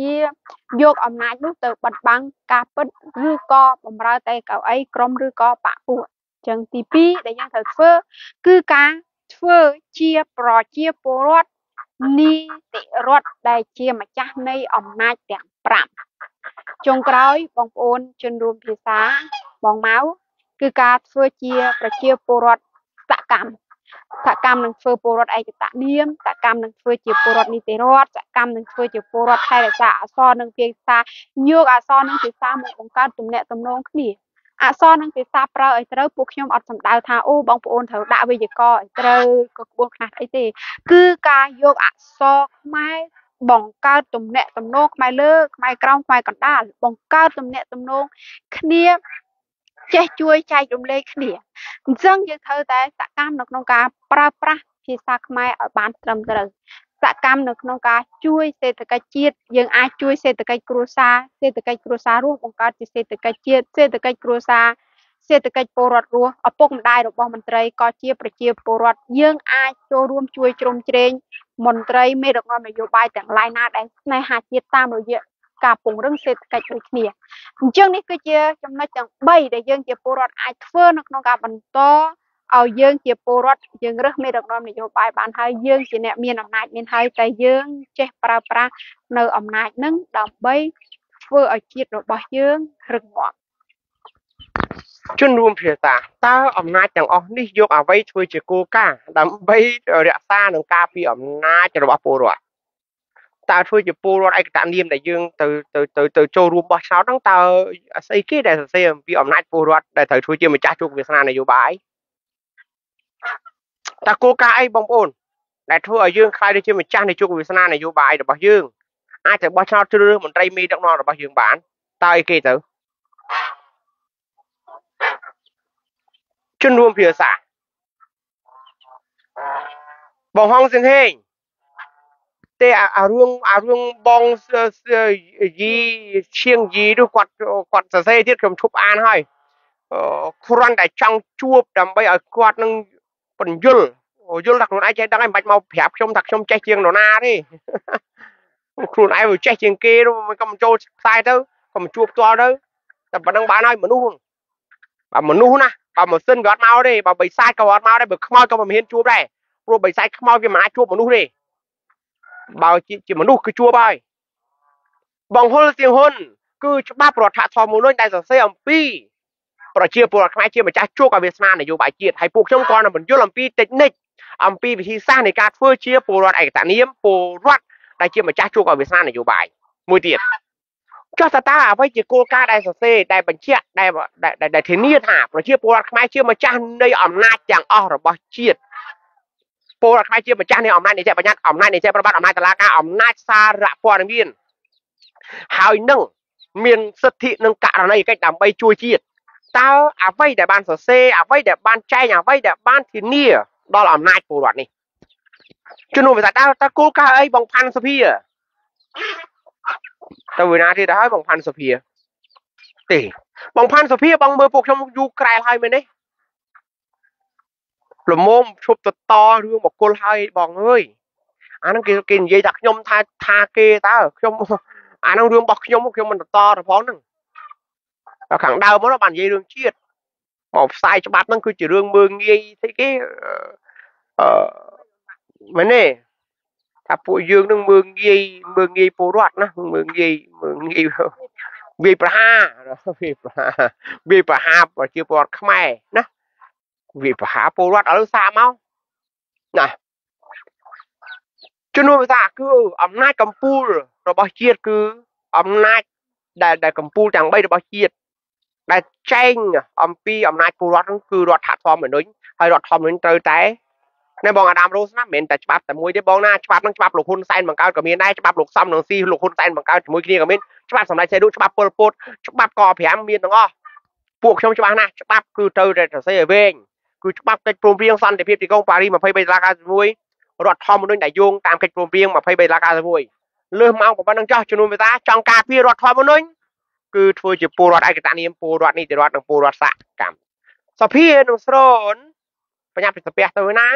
โยกอำนาจนู้นเติบบัดบังกาปรื้อก่อผมเราแต่เก่าไอ้กรมรื้อก่อปะปวดจังตีปีได้ยังเถิดเฟ้อคือการเฟ้อเจียปลอเจียโปรดนี่ติรถได้เจียมาจากในอำนาจแต่ปรับจงกร้อยบองโอนจนรวมพิษาบองเมาคือการเฟื่อเจียประเจียโปรดตะกรรมตะกรรมหนึ่งเฟื่อโปรดไอตะเนียมตะกรรมหนึ่งเฟื่อเจียโปรดนิเตรอดตะกรรมหนึ่งเฟื่อเจียโปรดไทยแต่อาซอนหนึ่งพิษาโยกอาซอนหนึ่งพิษาหมดองค์การตุ่มเนะตุ่มน้องขี้อาซอนหนึ่งพิษาเปล่าไอเตอร์ปุกยมอัดสำดาวทาโอบองโอนเถอะด่าไปเยกอไอเตอร์กบวกหนักไอเตคือการโยกอาซอนไม่บองก้าวตุ่มเนะตุ่มโนกไม่เลิกไม่กล้องไม่กันด้านบองก้าวตุ่มเนะตุ่มโนกขณีเจ้าช่วยใจตุ่มเล็กขณีจังยังเธอแต่สักการณ์นกกาปราปราพิสักไม่เอาบ้านตรมตรึงสักการณ์นกกาช่วยเศรษฐกิจจีดยังอาช่วยเศรษฐกิจครัวซาเศรษฐกิจครัวซารู้บองก้าวจีเศรษฐกิจจีดเศรษฐกิจครัวซาเศรษฐกิจโปรดรัวอพกมันได้หรือบองมันเตยก็เจียประเจียโปรดยังอาโจรวมช่วยจมเจริญมนตรีไม่ดอกงอนนโยบายแต่งลายนาแดงในหาจิตตามเราเยอะกาปุ่งเรื่องเศรษฐกิจโดยเนี่ยเรื่องนี้ก็เจอจำนวนจังใบได้ยังเจ็บปวดไอเฟื่องนกนกกาบันโตเอายังเจ็บปวดยังเรื่องไม่ดอกงอนนโยบายบ้านไทยยังจีเนียมีอำนาจมีไทยแต่ยังเจ็บปราเนื้ออำนาจนั้นดำใบเฟื่องไอจิตเราบ่ยังเรื่องงอนจุนรวมเพียร์ตาตาอำนาจอย่างอ๋อนี่ยกเอาไว้ช่วยเจ้ากูก้าดำไปเรียกซาหนึ่งกาพี่อำนาจจะรับปูรัวตาช่วยเจ้าปูรัวไอ้ตาเนียมแต่ยังเติโจรวมบ่สาวตั้งตาไอ้กี้ได้เสียมพี่อำนาจปูรัวได้เติช่วยเจ้ามันจ้าจุกเวียสนาในโยบายตากูก้าไอ้บองโอนได้ช่วยยังใครได้เจ้ามันจ้าในจุกเวียสนาในโยบายเดี๋ยวบ่ยังอาจจะบ่สาวช่วยเรื่องมันใจมีดักนอนเดี๋ยวบ่ยังบ้านตาไอ้กี้เติจุนรวมเพียร์สาบองห้องเสียงเฮงเตะอาเรื่องบองยีเชียงยีดูกวาดเสียที่ผมชุบอ่านให้ครันแต่จังจูบดำไปกวาดนึงปนยุลถักหนุนไอ้ใจดังไอ้บัดเมาแผลชมถักชมใจเชียงหนูนาดิครูไอ้ไปใจเชียงเกดูมันก็มันโจทายเต้าก็มันจูบตัวเต้าแต่บัดนั่งบ้านไอ้มันนู่นbà muốn nu na bà muốn xin gót máu đi bà bị sai cầu gót máu đây bị khmoi cầu bà hiến chua đây rồi bị sai khmoi cái má chua muốn nu đi bà chỉ muốn nu cứ chua bay bằng hôn tiếng hôn cứ ba bọt hạ thò muốn nuôi đại sản xây làm pi bọt chia bọt khai chia mà cha chua cả Việt Nam này vô bài chuyện hay buộc trong con là mình vô làm pi tịch nịch làm pi vì khi sang này cả phơi chia bọt ảnh tản niêm bọt đại chia mà cha chua cả Việt Nam này vô bài mùi tiền choตาตาไว้จีโกกาได้สเตได้บัญชีได้เทนีถาประเทศโปรตุเกสเชื่อมาจ้างในอำนาจอย่างอ๋อระบอบชีดโปรตุเกสเชื่อมาจ้างในอำนาจในใจปัญญาอำนาจในใจประบัติอำนาจตลาดการอำนาจสาระพรมีนหายนึ่งมีนสถิหนึ่งกะอะไรกันดำไปช่วยชีดตาเอาไว้แต่บ้านสเตเอาไว้แต่บ้านใจเอาไว้แต่บ้านเทนีดอลอำนาจโปรตุเกสนี่จนูไปตาตาโกกาไอ้บองพันสเปียแต่เวลาที่ได้บางพันสเปียตีบางพันสเปียบางเมืองปกชมยูไกลไทยมันนี่หล่มมชุบตอเรื่องบอกโกลไทยบอกเฮ้ยอันนั้นกินเยจักยมทาเกตาชมอันนั้นเรื่องบอกยมมันตอแต่พ้องนึง khẳng đau bố nó bàn dây đường chiết một sai cho bát nó cứ chỉ đường mương dây thấy cái vấn đề tháp bụi dương nó mương dây phố đoạt nó mương dây vì phá ha và chưa bọt không ai nè vì phá ha phố đoạt ở xa máu nè cho nên người ta cứ ấm nát cầm pu rồi bao chiết cứ ấm nát đại cầm pu chẳng bay được bao chiết đại tranh pi ấm nát pu đoạt cứ đoạt hạt thom ở đấy hay đoạt thom đến trời téในบองอดามรู้นะเหม็นแต่ฉบับแต่มวยได้บองหน้าฉบับนั่งฉบับหลุดหุ่นไซน์บางการกับมีได้ฉบับหลุดซ้ำหนังซีหลุดหุ่นไซน์บางการมวยนี่กับมีฉบับสำหรับใช้ดูฉบับเปิดโพดฉบับก่อแผลมีนต้องอ้อปวกชมฉบับนะฉบับคือเธอแต่จะเสียเวงคือฉบับเกิดปรุงเพียงซันแต่เพียบที่กองปารีมาเผยใบราคาสวยรอดทอมมาด้วยไหนโยงตามเกิดปรุงเพียงมาเผยใบราคาสวยเริ่มเมาของบ้านนั่งเจ้าชนุนไปซะจังกาพี่รอดทอมมาด้วยคือช่วยจีบปูรอดไอ้กระตานี่ปูรอดนี่จะรอดนั่งปูรอดสะกำสะพี่นุ่มสโรนปัญญาเป็นสเปียร์ตัวนะ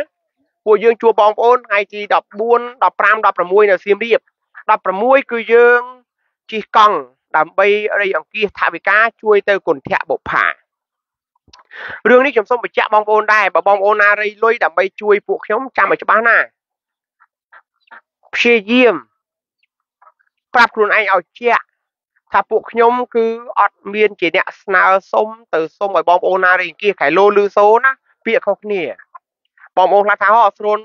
ពួកយើងជួបបងប្អូនថ្ងៃទី14 15 16នៅសៀមរាប16គឺយើងជិះកង់ដើម្បីរៃអង្គាសថវិកាជួយទៅគន្ធបុប្ផារឿងនេះខ្ញុំសូមបញ្ជាក់បងប្អូនដែរបើបងប្អូនណារៃលុយដើម្បីជួយពួកខ្ញុំចាំឲ្យច្បាស់ណាព្យាយាមប្រាប់ខ្លួនឯងឲ្យជាក់ថាពួកខ្ញុំគឺអត់មានជាអ្នកស្នើសុំទៅសុំឲ្យបងប្អូនណារៃអង្គាសខែលោឬសូណាពាក្យខុសគ្នាបងប្អូនខ្លះថាហោស្រូន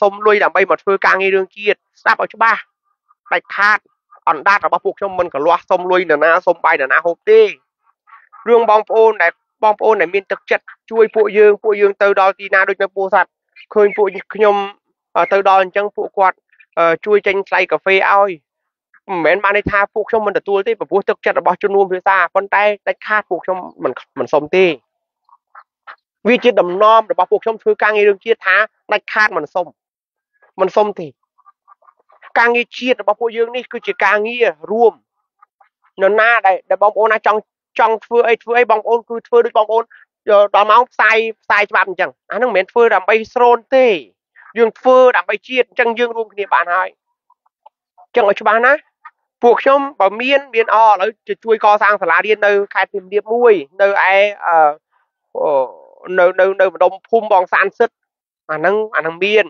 សុំលុយដើម្បីមកធ្វើការងាររឿងជាតិស្ដាប់ឲ្យច្បាស់ដាច់ខាតអណ្ដាតរបស់ពួកខ្ញុំមិនកលាស់សុំលុយនរណាសុំបាយនរណាហូបទេរឿងបងប្អូនដែលមានទឹកចិត្តជួយពួកយើងទៅដល់ទីណាដូចនៅពោធិ៍សាត់ឃើញពួកខ្ញុំទៅដល់អញ្ចឹងពួកគាត់ជួយចេញថ្លៃកាហ្វេឲ្យមិនមែនបានន័យថាពួកខ្ញុំមិនទទួលទេព្រោះទឹកចិត្តរបស់ជំនុំភាសាប៉ុន្តែដាច់ខាតពួកខ្ញុំមិនសុំទេวิจิตดำน้อมหรือว่าพวกชมคือการงี้เรื่องชีตท้าได้คาดมันส้มทีการงี้ชีตหรือว่าพวกยืงนี่คือจิตการงี้รวมเนื้อหน้าได้แต่บางโอนนะจังเฟื่อไอ้บางโอนคือเฟื่อด้วยบางโอนเดี๋ยวต่อมาใส่ฉบับจังอันนั้นเหม็นเฟื่อดำไปโซนเตยยืงเฟื่อดำไปชีตจังยืงรวมกันเนี่ยบ้านหายจังอะไรฉบับนะพวกชมบ่เมียนอ้อแล้วจะช่วยก่อสร้างศาลาเรียนเนอใครถิ่มเดียบมุ้ยเนอไอនៅម្ដុំភូមិបងសានសិតអាហ្នឹងមាន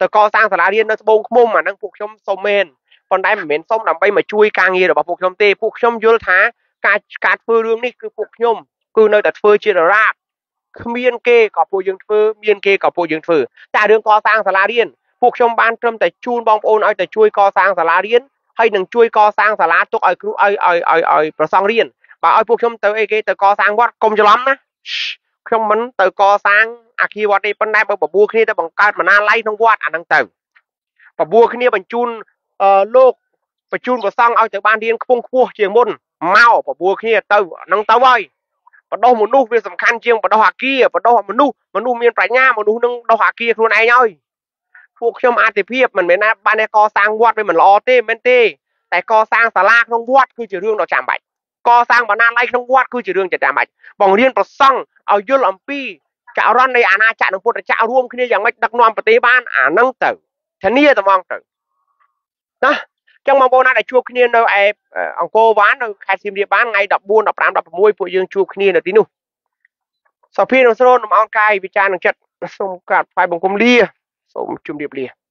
ទៅកសាងសាលារៀននៅត្បូងឃ្មុំអាហ្នឹងពួកខ្ញុំសុំមែនប៉ុន្តែមិនមែនសុំដើម្បីមកជួយការងាររបស់ពួកខ្ញុំទេពួកខ្ញុំយល់ថាការធ្វើរឿងនេះគឺពួកខ្ញុំគឺនៅតែធ្វើជាដរាបគ្មានគេក៏ពួកយើងធ្វើមានគេក៏ពួកយើងធ្វើតែរឿងកសាងសាលារៀនពួកខ្ញុំបានត្រឹមតែជូនបងប្អូនឲ្យទៅជួយកសាងសាលារៀនហើយនឹងជួយកសាងសាលាទុកឲ្យគ្រូឲ្យប្រសង់រៀនបើឲ្យពួកខ្ញុំទៅអីគេទៅកសាងវត្តកុំច្រឡំណាខ្ញុំមិនទៅកសាងអគារវត្តទេប៉ុន្តែបើបបួលគ្នាទៅបង្កើតមណាល័យក្នុងវត្តអាហ្នឹងទៅបបួលគ្នាបញ្ជូនលោកបញ្ជូនព្រះសង្ឃឲ្យទៅបានរៀនខ្ពស់ជាងមុនមកបបួលគ្នាទៅអាហ្នឹងទៅហើយបដោះមនុស្សវាសំខាន់ជាងបដោះអគារបដោះមនុស្សមានប្រាជ្ញាមនុស្សនឹងដោះអគារខ្លួនឯងហើយពួកខ្ញុំអតិភិបមិនមែនណាបានតែកសាងវត្តវាមិនល្អទេមិនមែនទេតែកសាងសាលាក្នុងវត្តគឺជារឿងដ៏ចាំបាច់កសាងបណ្ណាល័យក្នុងវត្តគឺជារឿងចាំបាច់បង្រៀនប្រសង់ឲ្យយល់អំពីចរន្តនៃអាណាចក្រនិងពុទ្ធចក្ររួមគ្នាយ៉ាងម៉េចដឹកនាំប្រទេសបានអាហ្នឹងទៅធានាតែហ្មងទៅណាចឹងបងប្អូនណាដែលជួបគ្នានៅឯអង្គរវ៉ាននៅខេត្តសៀមរាបបានថ្ងៃ14 15 16ពួកយើងជួបគ្នានៅទីនោះសុភីនំស្រូននំអងកាយវិចារនឹងចិត្តសូមកាត់ផ្សាយបង្គំលាសូមជម្រាបលា